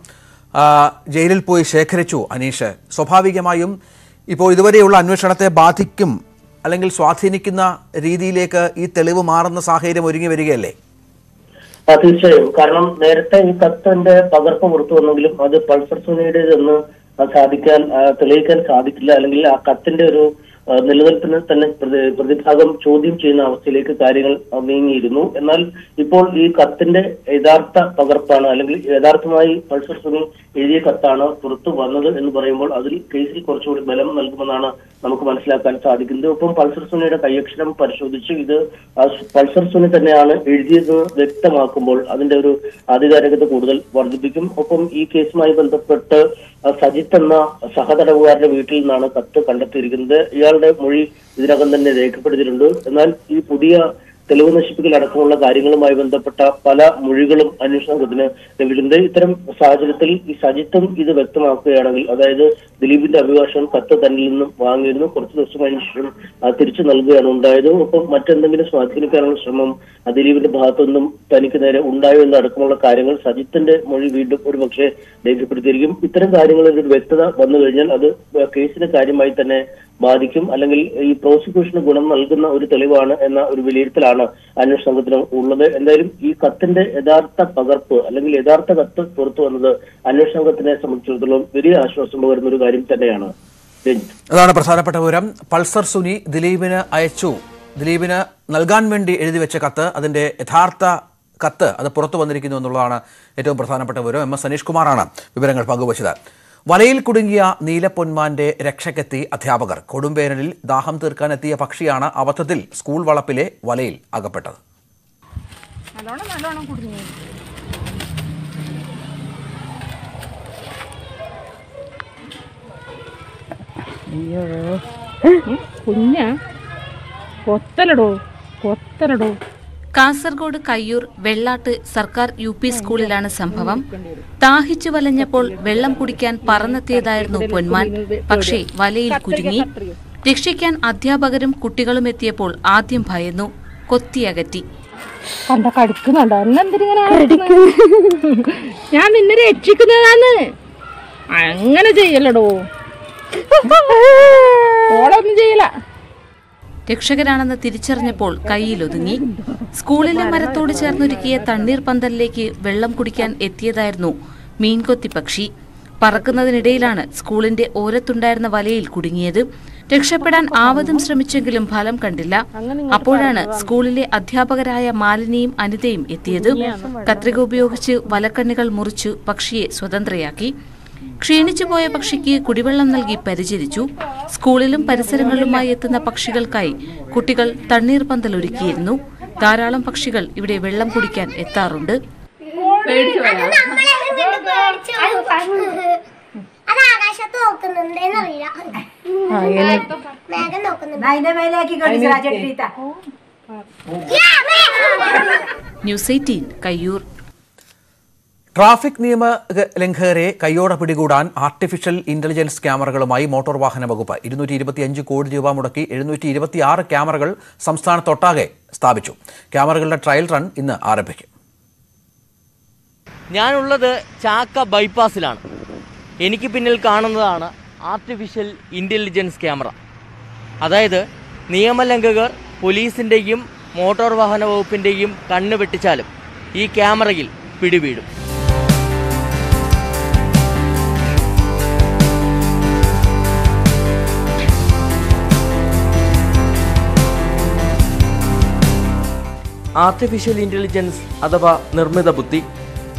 ജയിലിൽ പോയി ശേഖരിച്ചു. അനീഷ്, സ്വാഭാവികമായും ഇപ്പോൾ ഇതുവരെയുള്ള അന്വേഷണത്തെ ബാധിക്കും, അല്ലെങ്കിൽ സ്വാധീനിക്കുന്ന രീതിയിലേക്ക് ഈ തെളിവ് മാറുന്ന സാഹചര്യം ഒരുങ്ങി വരികയല്ലേ? തീർച്ചയായും. കാരണം നേരത്തെ ഈ കത്തിന്റെ പകർപ്പ് പുറത്തു വന്നെങ്കിലും അത് പൾസർ സുനിയുടേതെന്ന് തെളിയിക്കാൻ സാധിക്കില്ല, അല്ലെങ്കിൽ ആ കത്തിന്റെ ഒരു നിലനിൽപ്പിന് തന്നെ പ്രതിഭാഗം ചോദ്യം ചെയ്യുന്ന അവസ്ഥയിലേക്ക് കാര്യങ്ങൾ നീങ്ങിയിരുന്നു. എന്നാൽ ഇപ്പോൾ ഈ കത്തിന്റെ യഥാർത്ഥ പകർപ്പാണ് അല്ലെങ്കിൽ യഥാർത്ഥമായി പൾസർ സുനി എഴുതിയ കത്താണ് പുറത്തു വന്നത് എന്ന് പറയുമ്പോൾ അതിൽ കേസിൽ കുറച്ചുകൂടി ബലം നൽകുമെന്നാണ് നമുക്ക് മനസ്സിലാക്കാൻ സാധിക്കുന്നത്. ഒപ്പം പൾസർ സുനിയുടെ കൈയക്ഷരം പരിശോധിച്ച് ഇത് പൾസർ സുനി തന്നെയാണ് എഴുതിയത് വ്യക്തമാക്കുമ്പോൾ അതിന്റെ ഒരു ആധികാരികത കൂടുതൽ വർദ്ധിപ്പിക്കും. ഒപ്പം ഈ കേസുമായി ബന്ധപ്പെട്ട് സജിത്ത് എന്ന സഹതടവുകാരുടെ വീട്ടിൽ നിന്നാണ് കത്ത് കണ്ടെത്തിയിരിക്കുന്നത്. ഇയാളുടെ മൊഴി ഇതിനകം തന്നെ രേഖപ്പെടുത്തിയിട്ടുണ്ട്. എന്നാൽ ഈ പുതിയ തെളിവ് നശിപ്പിക്കൽ അടക്കമുള്ള കാര്യങ്ങളുമായി ബന്ധപ്പെട്ട പല മൊഴികളും അന്വേഷണത്തിന് ലഭിച്ചിട്ടുണ്ട്. ഇത്തരം സാഹചര്യത്തിൽ ഈ സജിത്തും ഇത് വ്യക്തമാക്കുകയാണെങ്കിൽ, അതായത് ദിലീപിന്റെ അഭിഭാഷകൻ കത്ത് തന്നിൽ നിന്നും വാങ്ങിയിരുന്നു, കുറച്ചു ദിവസത്തിന് ശേഷം തിരിച്ചു നൽകുകയാണ് ഉണ്ടായത്, ഒപ്പം മറ്റെന്തെങ്കിലും സ്വാധീനിക്കാനുള്ള ശ്രമം ദിലീപിന്റെ ഭാഗത്തു നിന്നും തനിക്ക് നേരെ ഉണ്ടായോ എന്നടക്കമുള്ള കാര്യങ്ങൾ സജിത്തിന്റെ മൊഴി വീണ്ടും ഒരു പക്ഷേ രേഖപ്പെടുത്തിയിരിക്കും. ഇത്തരം കാര്യങ്ങളിൽ ഒരു വ്യക്തത വന്നു കഴിഞ്ഞാൽ അത് കേസിന്റെ കാര്യമായി തന്നെ ബാധിക്കും, അല്ലെങ്കിൽ ഈ പ്രോസിക്യൂഷന് ഗുണം നൽകുന്ന ഒരു തെളിവാണ് എന്ന ഒരു വിലയിരുത്തലാണ് അന്വേഷണ സംഘത്തിന് ഉള്ളത്. എന്തായാലും ഈ കത്തിന്റെ യഥാർത്ഥ പകർപ്പ് അല്ലെങ്കിൽ യഥാർത്ഥ കത്ത് പുറത്തു വന്നത് അന്വേഷണ സംഘത്തിനെ സംബന്ധിച്ചിടത്തോളം വലിയ ആശ്വാസം പകരുന്ന ഒരു കാര്യം തന്നെയാണ്. അതാണ് പ്രധാനപ്പെട്ട വിവരം. പൾസർ സുനി ദിലീപിന് അയച്ചു, ദിലീപിന് നൽകാൻ വേണ്ടി എഴുതി വെച്ച കത്ത്, അതിന്റെ യഥാർത്ഥ കത്ത് അത് പുറത്തു വന്നിരിക്കുന്നു എന്നുള്ളതാണ് ഏറ്റവും പ്രധാനപ്പെട്ട വിവരം. എം എസ് സനീഷ് കുമാറാണ് വിവരങ്ങൾ പങ്കുവച്ചത്. വലയിൽ കുടുങ്ങിയ നീലപ്പൊന്മാന്റെ രക്ഷക്കെത്തി അധ്യാപകർ. കൊടുംവേനലിൽ ദാഹം തീർക്കാനെത്തിയ പക്ഷിയാണ് അബദ്ധത്തിൽ സ്കൂൾ വളപ്പിലെ വലയിൽ അകപ്പെട്ടത്. കാസർഗോഡ് കയ്യൂർ വെള്ളാട്ട് സർക്കാർ യുപി സ്കൂളിലാണ് സംഭവം. ദാഹിച്ചു വലഞ്ഞപ്പോൾ വെള്ളം കുടിക്കാൻ പറന്നെത്തിയതായിരുന്നു പൊന്മാൻ. പക്ഷേ വലയിൽ കുരുങ്ങി. രക്ഷിക്കാൻ അധ്യാപകരും കുട്ടികളും എത്തിയപ്പോൾ ആദ്യം ഭയന്നു, കൊത്തിയകറ്റി. ഞാൻ നിന്നെ രക്ഷിക്കുന്നതാന്ന്, അങ്ങനെ ചെയ്യലടോ, ഓളൊന്നും ചെയ്യല. രക്ഷകരാണെന്ന് തിരിച്ചറിഞ്ഞപ്പോൾ കൈയിലൊതുങ്ങി. സ്കൂളിലെ മരത്തോട് ചേർന്നൊരുക്കിയ തണ്ണീർ പന്തലിലേക്ക് വെള്ളം കുടിക്കാൻ എത്തിയതായിരുന്നു മീൻകൊത്തി പക്ഷി. പറക്കുന്നതിനിടയിലാണ് സ്കൂളിന്റെ ഓരത്തുണ്ടായിരുന്ന വലയിൽ കുടുങ്ങിയത്. രക്ഷപ്പെടാൻ ആവതും ശ്രമിച്ചെങ്കിലും ഫലം കണ്ടില്ല. അപ്പോഴാണ് സ്കൂളിലെ അധ്യാപകരായ മാലിനിയും അനിതയും എത്തിയത്. കത്രിക ഉപയോഗിച്ച് വലക്കണ്ണികൾ മുറിച്ചു പക്ഷിയെ സ്വതന്ത്രയാക്കി. ക്ഷീണിച്ചുപോയ പക്ഷിക്ക് കുടിവെള്ളം നൽകി പരിചരിച്ചു. സ്കൂളിലും പരിസരങ്ങളിലുമായി എത്തുന്ന പക്ഷികൾക്കായി കുട്ടികൾ തണ്ണീർ പന്തൽ ഒരുക്കിയിരുന്നു. ധാരാളം പക്ഷികൾ ഇവിടെ വെള്ളം കുടിക്കാൻ എത്താറുണ്ട്. News18 കയ്യൂർ. ട്രാഫിക് നിയമ ലംഘകരെ കയ്യോടെ പിടികൂടാൻ ആർട്ടിഫിഷ്യൽ ഇന്റലിജൻസ് ക്യാമറകളുമായി മോട്ടോർ വാഹന വകുപ്പ് 225 കോടി രൂപ മുടക്കി 726 ക്യാമറകൾ സംസ്ഥാനത്തൊട്ടാകെ സ്ഥാപിച്ചു. ക്യാമറകളുടെ ട്രയൽ റൺ ഇന്ന് ആരംഭിക്കും. ഞാനുള്ളത് ചാക്ക ബൈപ്പാസിലാണ്. എനിക്ക് പിന്നിൽ കാണുന്നതാണ് ആർട്ടിഫിഷ്യൽ ഇന്റലിജൻസ് ക്യാമറ. അതായത് നിയമലംഘകർ പോലീസിൻ്റെയും മോട്ടോർ വാഹന വകുപ്പിൻ്റെയും കണ്ണ് വെട്ടിച്ചാലും ഈ ക്യാമറയിൽ പിടിവീടും. ആർട്ടിഫിഷ്യൽ ഇന്റലിജൻസ് അഥവാ നിർമ്മിത ബുദ്ധി,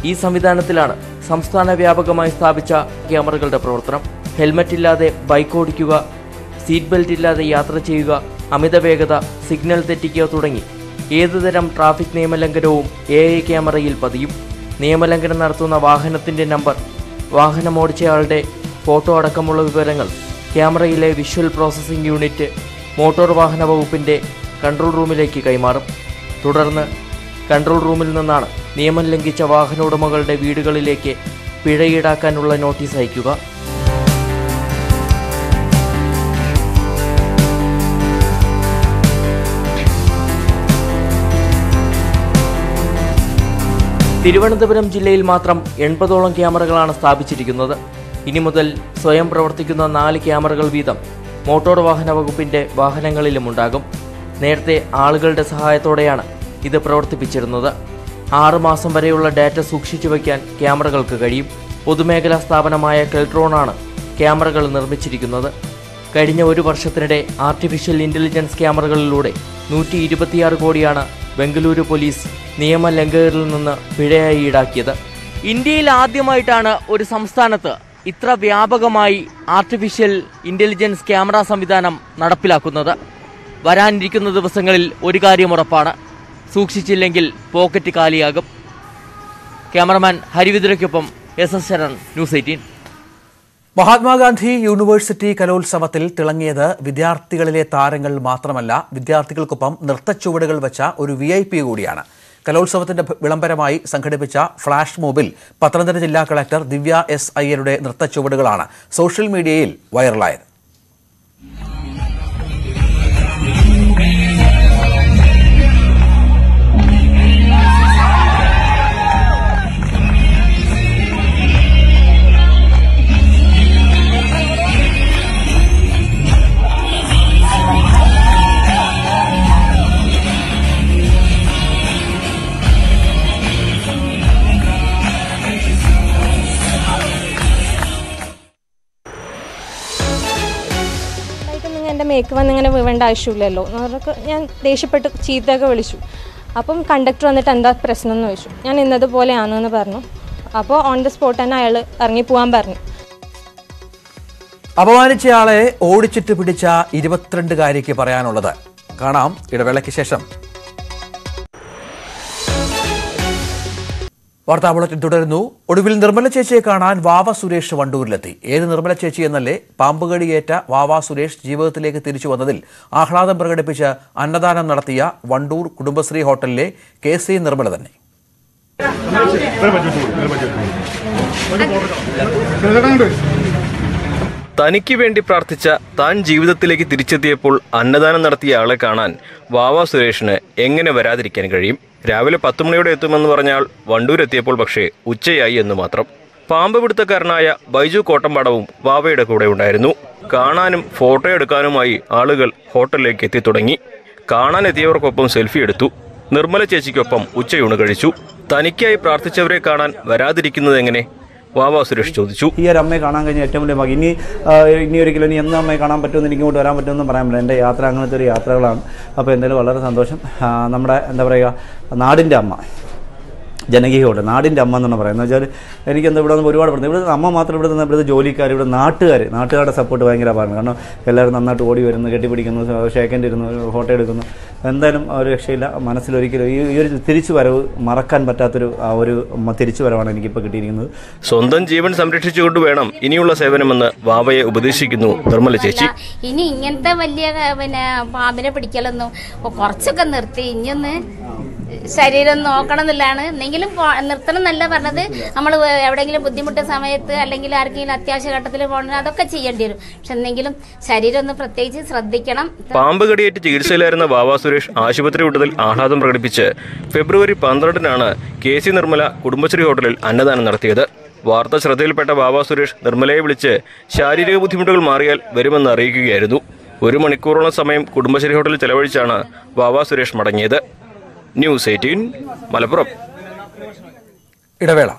ഈ സംവിധാനത്തിലാണ് സംസ്ഥാന വ്യാപകമായി സ്ഥാപിച്ച ക്യാമറകളുടെ പ്രവർത്തനം. ഹെൽമറ്റ് ഇല്ലാതെ ബൈക്ക് ഓടിക്കുക, സീറ്റ് ബെൽറ്റ് ഇല്ലാതെ യാത്ര ചെയ്യുക, അമിത വേഗത, സിഗ്നൽ തെറ്റിക്കുക തുടങ്ങി ഏതുതരം ട്രാഫിക് നിയമലംഘനവും AI ക്യാമറയിൽ പതിയും. നിയമലംഘനം നടത്തുന്ന വാഹനത്തിൻ്റെ നമ്പർ, വാഹനമോടിച്ചയാളുടെ ഫോട്ടോ അടക്കമുള്ള വിവരങ്ങൾ ക്യാമറയിലെ വിഷ്വൽ പ്രോസസ്സിംഗ് യൂണിറ്റ് മോട്ടോർ വാഹന വകുപ്പിൻ്റെ കൺട്രോൾ റൂമിലേക്ക് കൈമാറും. തുടർന്ന് കൺട്രോൾ റൂമിൽ നിന്നാണ് നിയമം ലംഘിച്ച വാഹനോടമകളുടെ വീടുകളിലേക്ക് പിഴ ഈടാക്കാനുള്ള നോട്ടീസ് അയക്കുക. തിരുവനന്തപുരം ജില്ലയിൽ മാത്രം 80ഓളം ക്യാമറകളാണ് സ്ഥാപിച്ചിരിക്കുന്നത്. ഇനി മുതൽ സ്വയം പ്രവർത്തിക്കുന്ന 4 ക്യാമറകൾ വീതം മോട്ടോർ വാഹന വകുപ്പിൻ്റെ വാഹനങ്ങളിലും ഉണ്ടാകും. നേരത്തെ ആളുകളുടെ സഹായത്തോടെയാണ് ഇത് പ്രവർത്തിപ്പിച്ചിരുന്നത്. 6 മാസം വരെയുള്ള ഡാറ്റ സൂക്ഷിച്ചു വയ്ക്കാൻ ക്യാമറകൾക്ക് കഴിയും. പൊതുമേഖലാ സ്ഥാപനമായ കെൽട്രോണാണ് ക്യാമറകൾ നിർമ്മിച്ചിരിക്കുന്നത്. കഴിഞ്ഞ ഒരു വർഷത്തിനിടെ ആർട്ടിഫിഷ്യൽ ഇന്റലിജൻസ് ക്യാമറകളിലൂടെ 126 കോടിയാണ് ബംഗളൂരു പോലീസ് നിയമലംഘകരിൽ നിന്ന് പിഴയായി ഈടാക്കിയത്. ഇന്ത്യയിൽ ആദ്യമായിട്ടാണ് ഒരു സംസ്ഥാനത്ത് ഇത്ര വ്യാപകമായി ആർട്ടിഫിഷ്യൽ ഇന്റലിജൻസ് ക്യാമറ സംവിധാനം നടപ്പിലാക്കുന്നത്. വരാനിരിക്കുന്ന ദിവസങ്ങളിൽ ഒരു കാര്യം ഉറപ്പാണ്, സൂക്ഷിച്ചില്ലെങ്കിൽ പോക്കറ്റ് കാലിയാകും. Cameraman ഹരിവിദ്രയ്ക്കൊപ്പം SS. Sharan, news 18. Mahatma Gandhi university കലോത്സവത്തിൽ തിളങ്ങിയത് വിദ്യാർത്ഥികളിലെ താരങ്ങൾ മാത്രമല്ല, വിദ്യാർത്ഥികൾക്കൊപ്പം നൃത്തച്ചുവടുകൾ വെച്ച ഒരു VIP കൂടിയാണ്. കലോത്സവത്തിന്റെ വിളംബരമായി സംഘടിപ്പിച്ച ഫ്ളാഷ് മോബിൽ പത്തനംതിട്ട ജില്ലാ കളക്ടർ ദിവ്യ എസ് അയ്യരുടെ നൃത്തച്ചുവടുകളാണ് സോഷ്യൽ മീഡിയയിൽ വൈറലായത്. എൻ്റെ മേക്ക് വന്നിങ്ങനെ വീവേണ്ട ആവശ്യമില്ലല്ലോ എന്ന് പറഞ്ഞൊക്കെ ഞാൻ ദേഷ്യപ്പെട്ട് ചീത്തയൊക്കെ വിളിച്ചു. അപ്പം കണ്ടക്ടർ വന്നിട്ട് എന്താ പ്രശ്നം എന്ന് ചോദിച്ചു. ഞാൻ ഇന്നതുപോലെയാണോ എന്ന് പറഞ്ഞു. അപ്പോൾ ഓൺ ദ സ്പോട്ട് തന്നെ അയാൾ ഇറങ്ങിപ്പോവാൻ പറഞ്ഞു. അപമാനിച്ചയാളെ ഓടിച്ചിട്ട് പിടിച്ച 22-കാരിക്ക് പറയാനുള്ളത് കാണാം ഇടവേളയ്ക്ക് ശേഷം. വാർത്താ ബുള്ളറ്റിൻ തുടരുന്നു. ഒടുവിൽ നിർമ്മല ചേച്ചിയെ കാണാൻ വാവ സുരേഷ് വണ്ടൂരിലെത്തി. ഏത് നിർമ്മല ചേച്ചി എന്നല്ലേ, പാമ്പുകടിയേറ്റ വാവ സുരേഷ് ജീവിതത്തിലേക്ക് തിരിച്ചു വന്നതിൽ ആഹ്ലാദം പ്രകടിപ്പിച്ച് അന്നദാനം നടത്തിയ വണ്ടൂർ കുടുംബശ്രീ ഹോട്ടലിലെ KC നിർമ്മല തന്നെ. തനിക്ക് വേണ്ടി പ്രാർത്ഥിച്ച, താൻ ജീവിതത്തിലേക്ക് തിരിച്ചെത്തിയപ്പോൾ അന്നദാനം നടത്തിയ ആളെ കാണാൻ വാവ സുരേഷിന് എങ്ങനെ വരാതിരിക്കാൻ കഴിയും? രാവിലെ 10 മണിയോടെ എത്തുമെന്ന് പറഞ്ഞാൽ വണ്ടൂരെത്തിയപ്പോൾ പക്ഷേ ഉച്ചയായി എന്ന് മാത്രം. പാമ്പ് പിടുത്തക്കാരനായ ബൈജു കോട്ടമ്പാടവും വാവയുടെ കൂടെ ഉണ്ടായിരുന്നു. കാണാനും ഫോട്ടോ എടുക്കാനുമായി ആളുകൾ ഹോട്ടലിലേക്ക് എത്തിത്തുടങ്ങി. കാണാനെത്തിയവർക്കൊപ്പം സെൽഫി എടുത്തു. നിർമ്മല ചേച്ചിക്കൊപ്പം ഉച്ചയൂണ് കഴിച്ചു. തനിക്കായി പ്രാർത്ഥിച്ചവരെ കാണാൻ വരാതിരിക്കുന്നത് എങ്ങനെ? വാവാ സുരേഷ് ചോദിച്ചു. ഈ ഒരു അമ്മയെ കാണാൻ കഴിഞ്ഞ ഏറ്റവും വലിയ ഭാഗ്യം. ഇനി ഒരിക്കലും ഇനി എന്ന അമ്മയെ കാണാൻ പറ്റുമെന്ന്, എനിക്ക് ഇങ്ങോട്ട് വരാൻ പറ്റുമെന്ന് പറയാൻ പറ്റില്ല. എൻ്റെ യാത്ര അങ്ങനത്തെ ഒരു യാത്രകളാണ്. അപ്പോൾ എന്തായാലും വളരെ സന്തോഷം. നമ്മുടെ എന്താ പറയുക, നാടിൻ്റെ അമ്മ, ജനകീയയുടെ നാടിൻ്റെ അമ്മ എന്നാണ് പറയുന്നത്. എന്ന് വെച്ചാൽ എനിക്കെന്താ ഇവിടെ നിന്ന് ഒരുപാട് പറഞ്ഞത്, ഇവിടുത്തെ അമ്മ മാത്രം, ഇവിടുന്ന് ഇവിടുത്തെ ജോലിക്കാർ, ഇവിടെ നാട്ടുകാരുടെ സപ്പോർട്ട് ഭയങ്കര അപാരമാണ്. കാരണം എല്ലാവരും നന്നായിട്ട് ഓടി വരുന്നു, കെട്ടിപ്പിടിക്കുന്നു, ഷേക്കൻ്റെ ഇരുന്നു, ഫോട്ടോ എടുക്കുന്നു. എന്തായാലും ഒരു രക്ഷയില്ല. മനസ്സിലൊരിക്കലും ഈ ഒരു തിരിച്ചു വരവ് മറക്കാൻ പറ്റാത്തൊരു തിരിച്ചു വരവാണ് എനിക്കിപ്പോൾ കിട്ടിയിരിക്കുന്നത്. സ്വന്തം ജീവൻ സംരക്ഷിച്ചുകൊണ്ട് വേണം ഇനിയുള്ള സേവനമെന്ന് വാവയെ ഉപദേശിക്കുന്നു നിർമ്മല ചേച്ചി. ഇനി ഇങ്ങനത്തെ വലിയ പാമ്പിനെ പിടിക്കലൊന്നും കുറച്ചൊക്കെ നിർത്തി, ഇനിയൊന്ന് ശരീരം നോക്കണം എന്നുള്ളതാണ്. എന്തെങ്കിലും നിർത്തണം എന്നല്ല പറഞ്ഞത്, നമ്മൾ എവിടെയെങ്കിലും ബുദ്ധിമുട്ട് സമയത്ത് അല്ലെങ്കിൽ ആർക്കെങ്കിലും അത്യാവശ്യ ഘട്ടത്തിൽ പോകണമെങ്കിൽ അതൊക്കെ ചെയ്യേണ്ടി വരും. പക്ഷെ എന്തെങ്കിലും ശരീരം ഒന്ന് പ്രത്യേകിച്ച് ശ്രദ്ധിക്കണം. പാമ്പ് കടിയേറ്റ് ചികിത്സയിലായിരുന്ന വാവാ സുരേഷ് ആശുപത്രി വിട്ടതിൽ ആഹ്ലാദം പ്രകടിപ്പിച്ച് ഫെബ്രുവരി 12-നാണ് KC നിർമ്മല കുടുംബശ്രീ ഹോട്ടലിൽ അന്നദാനം നടത്തിയത്. വാർത്ത ശ്രദ്ധയിൽപ്പെട്ട വാവാ സുരേഷ് നിർമ്മലയെ വിളിച്ച് ശാരീരിക ബുദ്ധിമുട്ടുകൾ മാറിയാൽ വരുമെന്ന് അറിയിക്കുകയായിരുന്നു. 1 മണിക്കൂറോളം സമയം കുടുംബശ്രീ ഹോട്ടലിൽ ചെലവഴിച്ചാണ് വാവാ സുരേഷ് മടങ്ങിയത്. News 18 മലപ്പുറം. ഇടവേള.